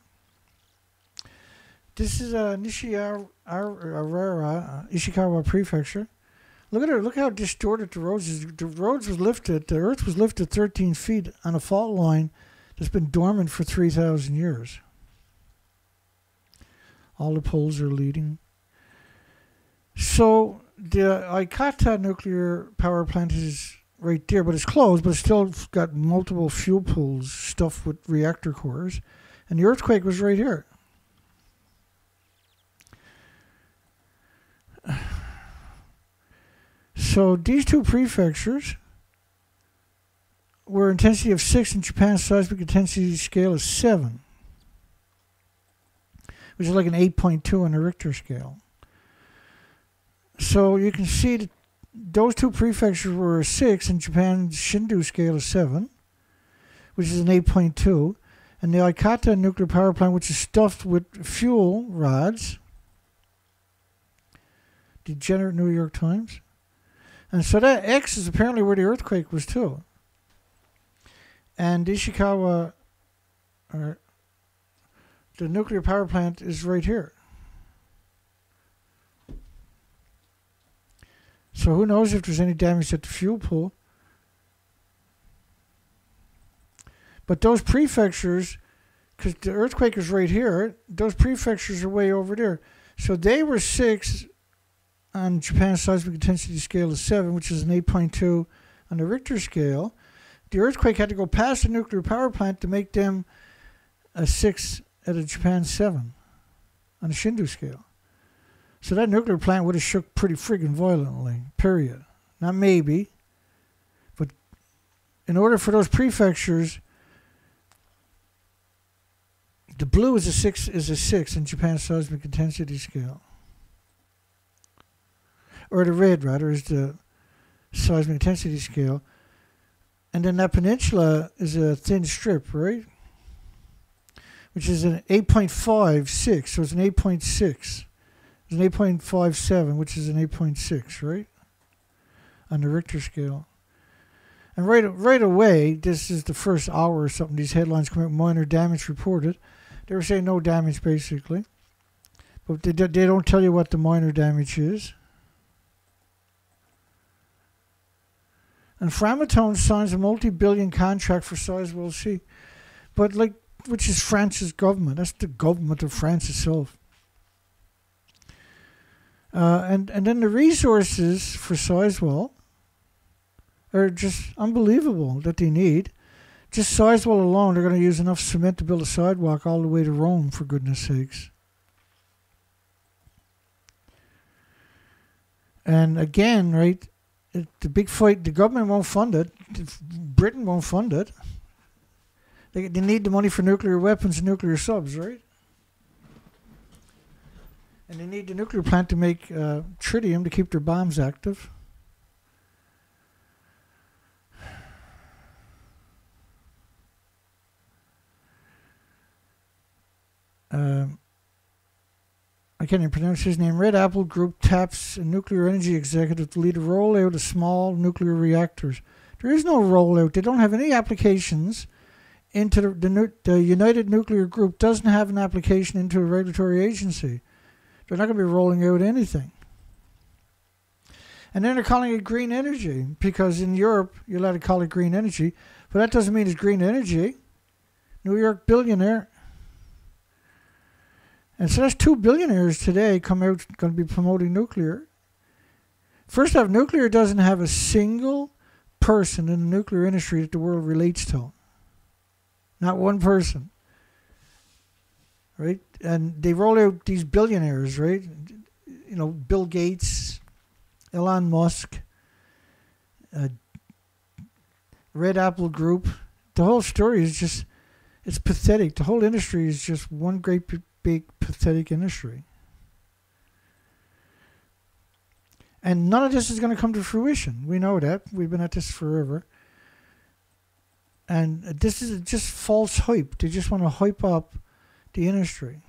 This is uh, Nishiya Arara, Ishikawa Prefecture. Look at her. Look how distorted the roads is. The roads was lifted. The earth was lifted thirteen feet on a fault line that's been dormant for three thousand years. All the poles are leading. So... the Ikata nuclear power plant is right there, but it's closed, but it's still got multiple fuel pools stuffed with reactor cores. And the earthquake was right here. So these two prefectures were intensity of six and Japan's seismic intensity scale is seven, which is like an eight point two on the Richter scale. So you can see that those two prefectures were a six, and Japan's Shindu scale is seven, which is an eight point two. And the Ikata nuclear power plant, which is stuffed with fuel rods, degenerate New York Times. And so that X is apparently where the earthquake was too. And Ishikawa, or the nuclear power plant, is right here. So who knows if there's any damage at the fuel pool. But those prefectures, because the earthquake is right here, those prefectures are way over there. So they were six on Japan's seismic intensity scale of seven, which is an eight point two on the Richter scale. The earthquake had to go past the nuclear power plant to make them a six at a Japan seven on the Shindu scale. So that nuclear plant would have shook pretty friggin' violently, period. Not maybe. But in order for those prefectures, the blue is a six is a six in Japan's seismic intensity scale. Or the red, rather, is the seismic intensity scale. And then that peninsula is a thin strip, right? Which is an eight point five six, so it's an eight point six. It's an eight point five seven, which is an eight point six, right? On the Richter scale. And right, right away, this is the first hour or something, these headlines come out, minor damage reported. They were saying no damage, basically. But they, they don't tell you what the minor damage is. And Framatome signs a multi-billion contract for Sizewell C. But like, which is France's government. That's the government of France itself. Uh, and, and then the resources for Sizewell are just unbelievable that they need. Just Sizewell alone, they're going to use enough cement to build a sidewalk all the way to Rome, for goodness sakes. And again, right, it, the big fight, the government won't fund it. Britain won't fund it. They, they need the money for nuclear weapons and nuclear subs, right? And they need the nuclear plant to make uh, tritium to keep their bombs active. Um, I can't even pronounce his name. Red Apple Group taps a nuclear energy executive to lead a rollout of small nuclear reactors. There is no rollout. They don't have any applications into the, the, the United Nuclear Group doesn't have an application into a regulatory agency. They're not going to be rolling out anything. And then they're calling it green energy, because in Europe, you're allowed to call it green energy. But that doesn't mean it's green energy. New York billionaire. And so that's two billionaires today come out going to be promoting nuclear. First off, nuclear doesn't have a single person in the nuclear industry that the world relates to. Not one person. Right? And they roll out these billionaires, right? You know, Bill Gates, Elon Musk, uh, Red Apple Group. The whole story is just, it's pathetic. The whole industry is just one great, big, pathetic industry. And none of this is going to come to fruition. We know that. We've been at this forever. And this is just false hype. They just want to hype up the industry.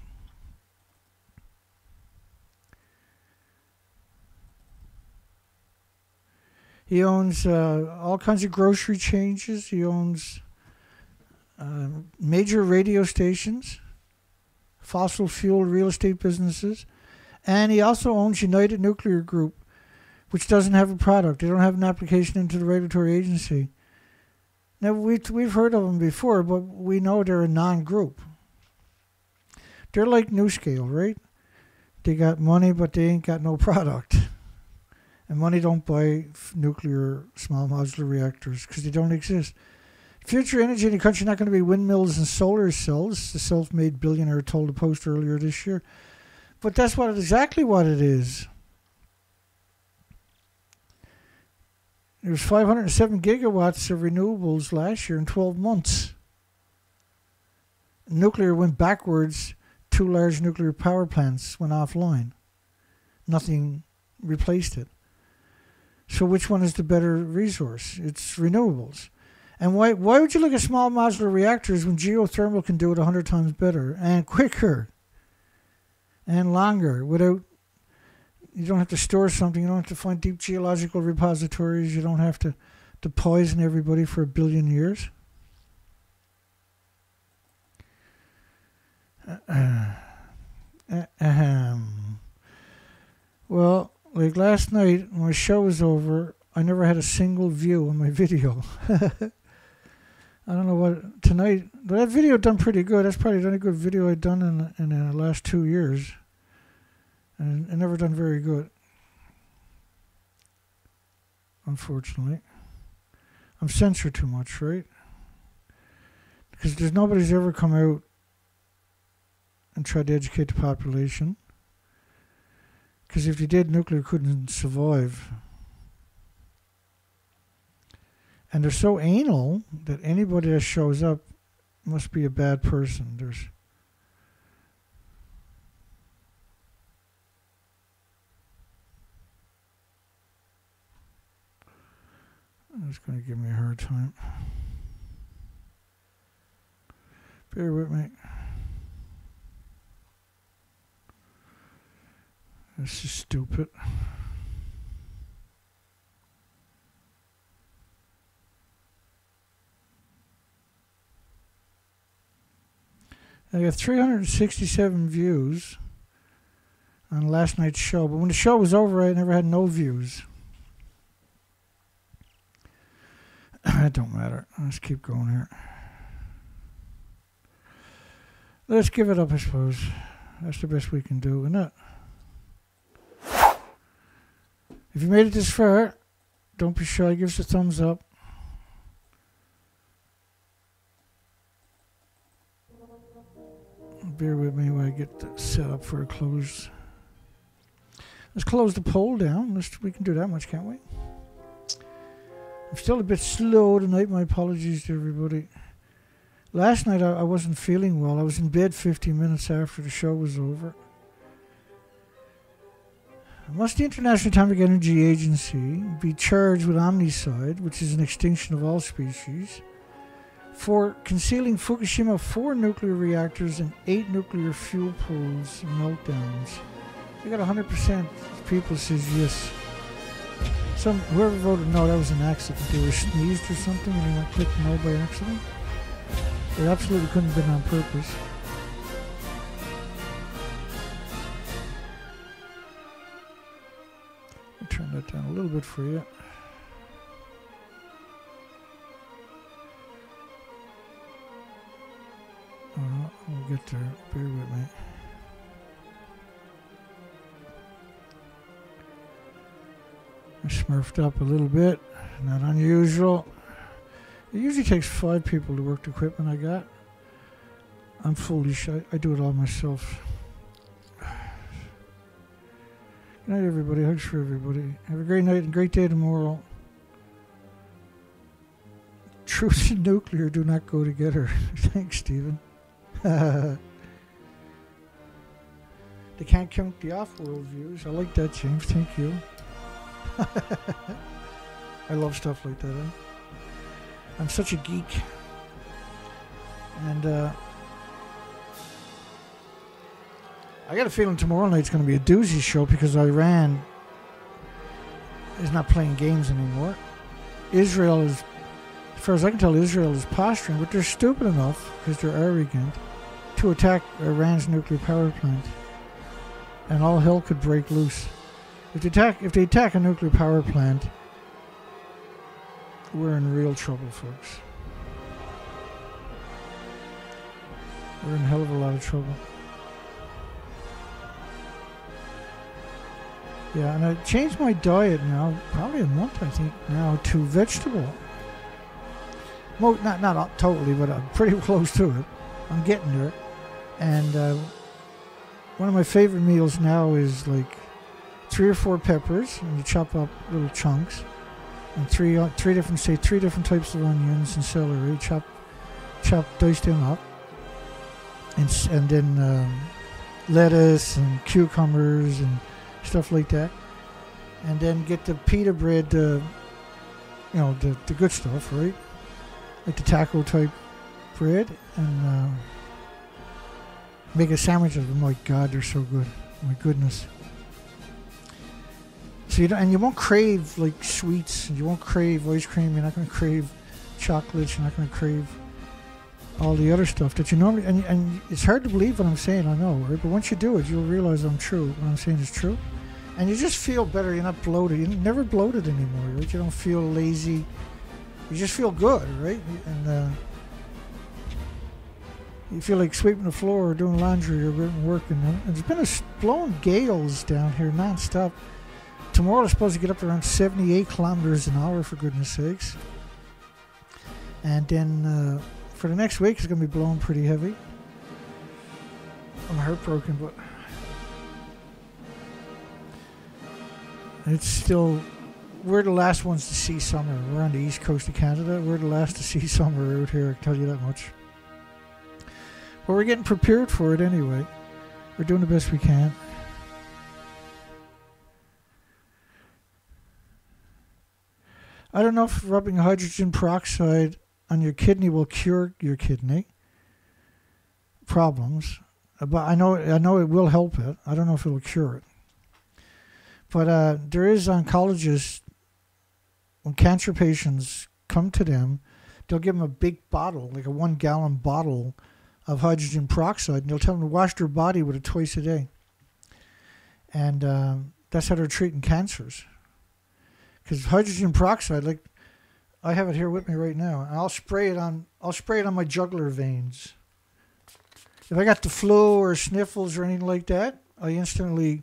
He owns uh, all kinds of grocery chains. He owns uh, major radio stations, fossil fuel real estate businesses, and he also owns United Nuclear Group, which doesn't have a product. They don't have an application into the regulatory agency. Now, we've, we've heard of them before, but we know they're a non-group. They're like NuScale, right? They got money, but they ain't got no product. And money don't buy nuclear small modular reactors because they don't exist. Future energy in the country not going to be windmills and solar cells, the self-made billionaire told a Post earlier this year. But that's what exactly what it is. There's five hundred seven gigawatts of renewables last year in twelve months. Nuclear went backwards. Two large nuclear power plants went offline. Nothing replaced it. So which one is the better resource? It's renewables. And why, why would you look at small modular reactors when geothermal can do it one hundred times better and quicker and longer without you don't have to store something. You don't have to find deep geological repositories. You don't have to, to poison everybody for a billion years. Uh, uh, um. Well, like last night when my show was over, I never had a single view on my video. I don't know what tonight, but that video done pretty good. That's probably the only good video I've done in, in the last two years. And I've never done very good, unfortunately. I'm censored too much, right? Because there's nobody's ever come out and tried to educate the population. Because if you did, nuclear couldn't survive. And they're so anal that anybody that shows up must be a bad person. There's It's going to give me a hard time. Bear with me. This is stupid. I got three hundred sixty-seven views on last night's show, but when the show was over, I never had no views. It don't matter. Let's keep going here. Let's give it up, I suppose. That's the best we can do, isn't it? If you made it this far, don't be shy. Give us a thumbs up. Bear with me while I get set up for a close. Let's close the poll down. Let's, we can do that much, can't we? I'm still a bit slow tonight. My apologies to everybody. Last night I, I wasn't feeling well. I was in bed fifteen minutes after the show was over. Must the International Atomic Energy Agency be charged with omnicide, which is an extinction of all species, for concealing Fukushima four nuclear reactors and eight nuclear fuel pools meltdowns? You got one hundred percent of people says yes. Some, whoever voted no, that was an accident. They were sneezed or something and they went click no by accident. It absolutely couldn't have been on purpose. I'll turn that down a little bit for you. Uh, we'll get there. Bear with me. I smurfed up a little bit, not unusual. It usually takes five people to work the equipment I got. I'm foolish, I, I do it all myself. Good night everybody, hugs for everybody. Have a great night and great day tomorrow. Truth and nuclear do not go together. Thanks, Stephen. They can't count the off-world views. I like that, James, thank you. I love stuff like that, eh? I'm such a geek. And uh, I got a feeling tomorrow night's going to be a doozy show because Iran is not playing games anymore. Israel is, as far as I can tell, Israel is posturing, but they're stupid enough, because they're arrogant, to attack Iran's nuclear power plant. And all hell could break loose. If they attack, if they attack a nuclear power plant, we're in real trouble, folks. We're in a hell of a lot of trouble. Yeah, and I changed my diet now, probably a month, I think, now to vegetable. Well, not not totally, but I'm pretty close to it. I'm getting there. And uh, one of my favorite meals now is like three or four peppers, and you chop up little chunks, and three three different say three different types of onions and celery, chop chop diced them up, and and then um, lettuce and cucumbers and stuff like that, and then get the pita bread, uh, you know, the the good stuff, right? Like the taco type bread, and uh, make a sandwich of them. My God, they're so good! My goodness. So you don't, and you won't crave like sweets. You won't crave ice cream. You're not going to crave chocolates. You're not going to crave all the other stuff that you normally. And, and it's hard to believe what I'm saying. I know, right? But once you do it, you'll realize I'm true. What I'm saying is true, and you just feel better. You're not bloated. You're never bloated anymore. Right? You don't feel lazy. You just feel good, right? And uh, you feel like sweeping the floor or doing laundry or working. And it's been a blowing gales down here nonstop. Tomorrow, it's supposed to get up to around seventy-eight kilometers an hour, for goodness sakes. And then uh, for the next week, it's going to be blowing pretty heavy. I'm heartbroken, but it's still. We're the last ones to see summer. We're on the east coast of Canada. We're the last to see summer out here, I can tell you that much. But we're getting prepared for it anyway. We're doing the best we can. I don't know if rubbing hydrogen peroxide on your kidney will cure your kidney problems, but I know I know it will help it. I don't know if it will cure it. But uh, there is oncologists, when cancer patients come to them, they'll give them a big bottle, like a one-gallon bottle of hydrogen peroxide, and they'll tell them to wash their body with it twice a day. And uh, that's how they're treating cancers. Because hydrogen peroxide, like I have it here with me right now, and I'll spray it on. I'll spray it on my jugular veins. If I got the flu or sniffles or anything like that, I instantly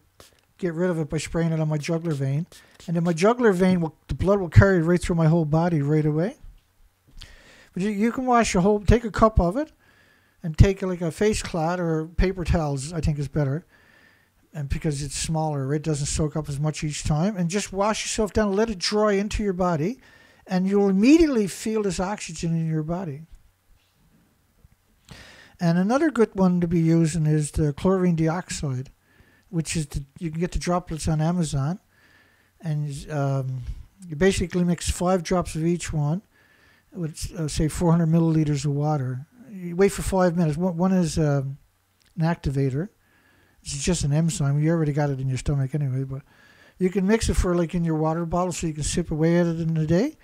get rid of it by spraying it on my jugular vein, and then my jugular vein, will, the blood will carry right through my whole body right away. But you, you can wash your whole. Take a cup of it, and take like a face cloth or paper towels. I think is better. And because it's smaller, it doesn't soak up as much each time. And just wash yourself down, let it dry into your body, and you'll immediately feel this oxygen in your body. And another good one to be using is the chlorine dioxide, which is the, you can get the droplets on Amazon. And um, you basically mix five drops of each one with, uh, say, four hundred milliliters of water. You wait for five minutes. One, one is um, an activator. It's just an enzyme. You already got it in your stomach anyway, but you can mix it for like in your water bottle so you can sip away at it in the day.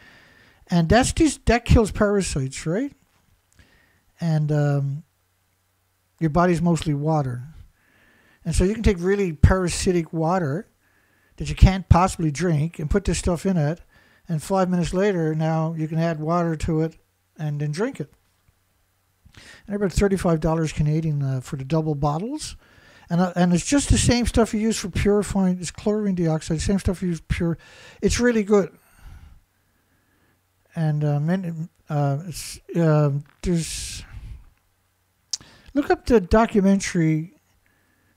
And that's just, that kills parasites, right? And um, your body's mostly water. And so you can take really parasitic water that you can't possibly drink and put this stuff in it. And five minutes later, now you can add water to it and then drink it. And about thirty-five dollars Canadian uh, for the double bottles. And, uh, and it's just the same stuff you use for purifying. It's chlorine dioxide, same stuff you use pure. It's really good. And uh, many, uh, it's, uh, there's, look up the documentary,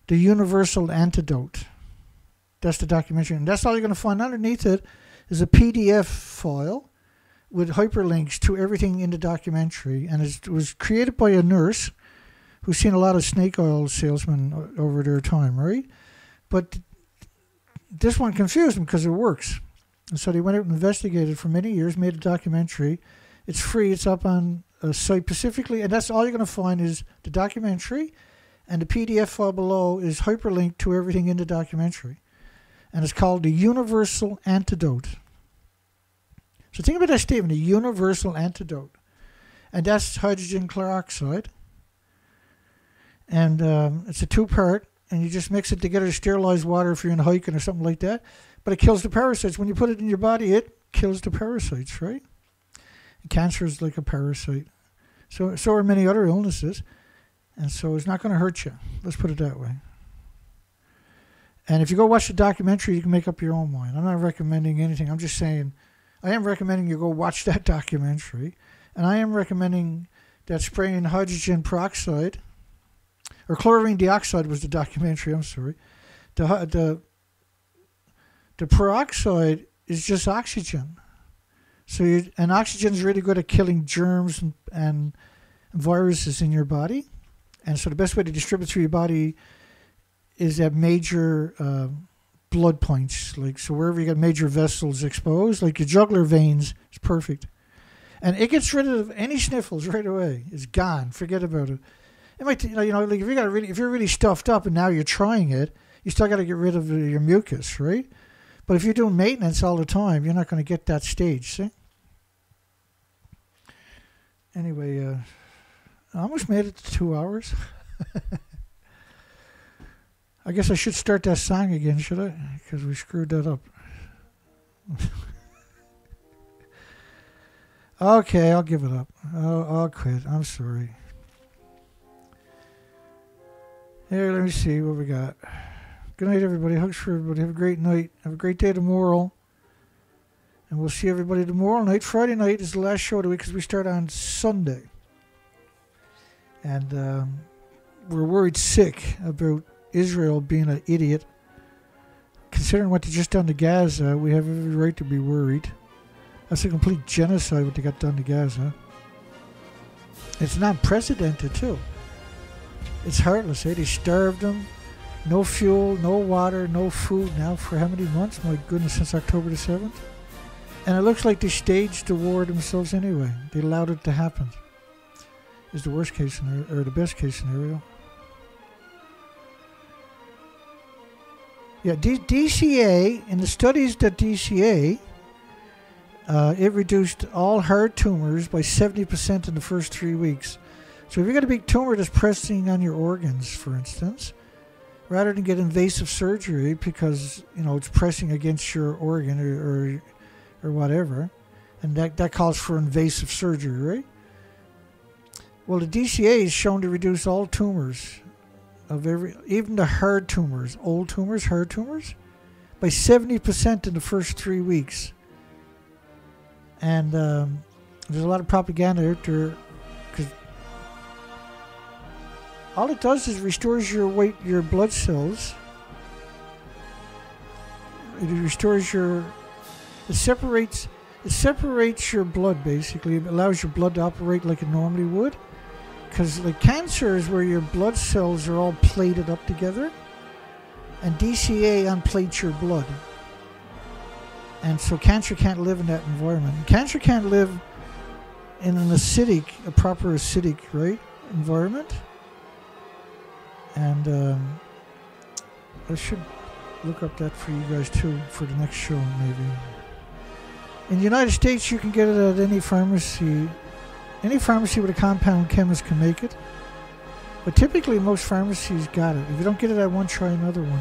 The Universal Antidote. That's the documentary. And that's all you're going to find. Underneath it is a P D F file with hyperlinks to everything in the documentary. And it was created by a nurse who've seen a lot of snake oil salesmen over their time, right? But this one confused them because it works. And so they went out and investigated for many years, made a documentary. It's free. It's up on a site specifically. And that's all you're going to find is the documentary. And the P D F file below is hyperlinked to everything in the documentary. And it's called The Universal Antidote. So think about that statement, the universal antidote. And that's hydrogen peroxide. And um, it's a two-part, and you just mix it together to sterilize water if you're in hiking or something like that. But it kills the parasites. When you put it in your body, it kills the parasites, right? And cancer is like a parasite. So, so are many other illnesses. And so it's not going to hurt you. Let's put it that way. And if you go watch the documentary, you can make up your own mind. I'm not recommending anything. I'm just saying, I am recommending you go watch that documentary. And I am recommending that spraying hydrogen peroxide, or chlorine dioxide was the documentary, I'm sorry. The, the, the peroxide is just oxygen. So you, and oxygen is really good at killing germs and, and viruses in your body. And so the best way to distribute through your body is at major uh, blood points. Like, so wherever you got major vessels exposed, like your jugular veins, is perfect. And it gets rid of any sniffles right away. It's gone. Forget about it. It might, you know, you know, like if you got really, if you're really stuffed up and now you're trying it, you still got to get rid of your mucus, right? But if you're doing maintenance all the time, you're not going to get that stage, see? Anyway, uh, I almost made it to two hours. I guess I should start that song again, should I? Because we screwed that up. Okay, I'll give it up. I'll, I'll quit. I'm sorry. Here, let me see what we got. Good night, everybody. Hugs for everybody. Have a great night. Have a great day tomorrow. And we'll see everybody tomorrow night. Friday night is the last show of the week because we start on Sunday. And um, we're worried sick about Israel being an idiot. Considering what they just done to Gaza, we have every right to be worried. That's a complete genocide what they got done to Gaza. It's not unprecedented, too. It's heartless, eh? They starved them. No fuel, no water, no food now for how many months? My goodness, since October the seventh. And it looks like they staged the war themselves anyway. They allowed it to happen. Is the worst case scenario, or the best case scenario. Yeah, D DCA, in the studies that D C A, uh, it reduced all hard tumors by seventy percent in the first three weeks. So if you've got a big tumor that's pressing on your organs, for instance, rather than get invasive surgery because, you know, it's pressing against your organ or, or, or whatever, and that, that calls for invasive surgery, right? Well, the D C A is shown to reduce all tumors, of every, even the hard tumors, old tumors, hard tumors, by seventy percent in the first three weeks. And um, there's a lot of propaganda out there. All it does is restores your weight, your blood cells. It restores your, it separates, it separates your blood basically. It allows your blood to operate like it normally would. Because like cancer is where your blood cells are all plated up together. And D C A unplates your blood. And so cancer can't live in that environment. And cancer can't live in an acidic, a proper acidic, right, environment. And um, I should look up that for you guys too for the next show maybe. In the United States you can get it at any pharmacy. Any pharmacy with a compound chemist can make it. But typically most pharmacies got it. If you don't get it at one, try another one.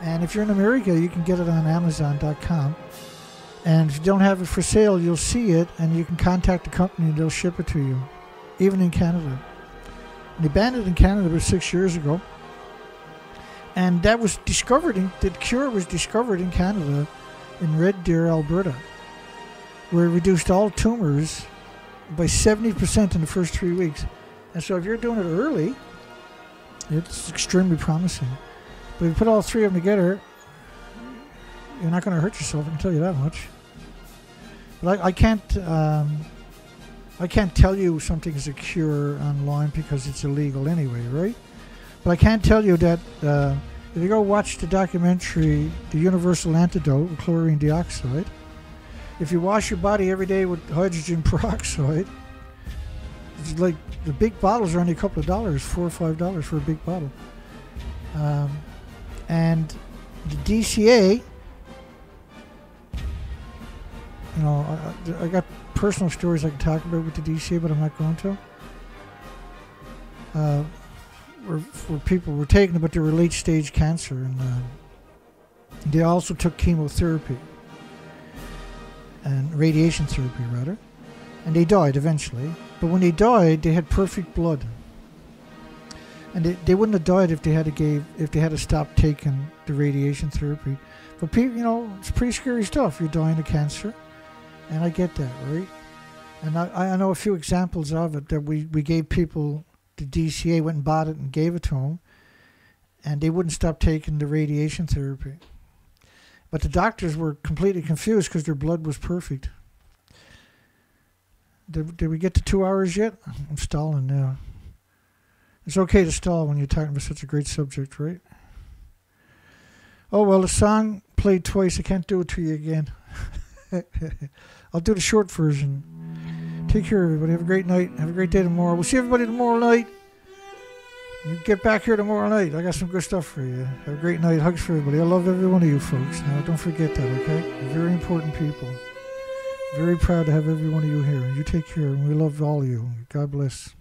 And if you're in America you can get it on Amazon dot com. And if you don't have it for sale you'll see it and you can contact the company and they'll ship it to you. Even in Canada. They banned it in Canada about six years ago. And that was discovered, in, the cure was discovered in Canada, in Red Deer, Alberta, where it reduced all tumors by seventy percent in the first three weeks. And so if you're doing it early, it's extremely promising. But if you put all three of them together, you're not going to hurt yourself, I can tell you that much. But I, I can't... Um, I can't tell you something is a cure online because it's illegal anyway, right? But I can tell you that uh, if you go watch the documentary, The Universal Antidote with Chlorine Dioxide, if you wash your body every day with hydrogen peroxide, it's like the big bottles are only a couple of dollars, four or five dollars for a big bottle. Um, and the D C A, you know, I, I got... personal stories I can talk about with the D C A, but I'm not going to. Uh, where, where people were taken, but they were late stage cancer, and uh, they also took chemotherapy and radiation therapy, rather, and they died eventually. But when they died, they had perfect blood, and they, they wouldn't have died if they had a gave if they had to stop taking the radiation therapy. But people, you know, it's pretty scary stuff. You're dying of cancer. And I get that, right? And I, I know a few examples of it that we, we gave people, the D C A went and bought it and gave it to them, and they wouldn't stop taking the radiation therapy. But the doctors were completely confused because their blood was perfect. Did, did we get to two hours yet? I'm stalling now. It's okay to stall when you're talking about such a great subject, right? Oh, well, the song played twice. I can't do it to you again. I'll do the short version. Take care, everybody. Have a great night. Have a great day tomorrow. We'll see everybody tomorrow night. You get back here tomorrow night. I got some good stuff for you. Have a great night. Hugs for everybody. I love every one of you folks. Now, don't forget that, okay? You're very important people. Very proud to have every one of you here. You take care, and we love all of you. God bless.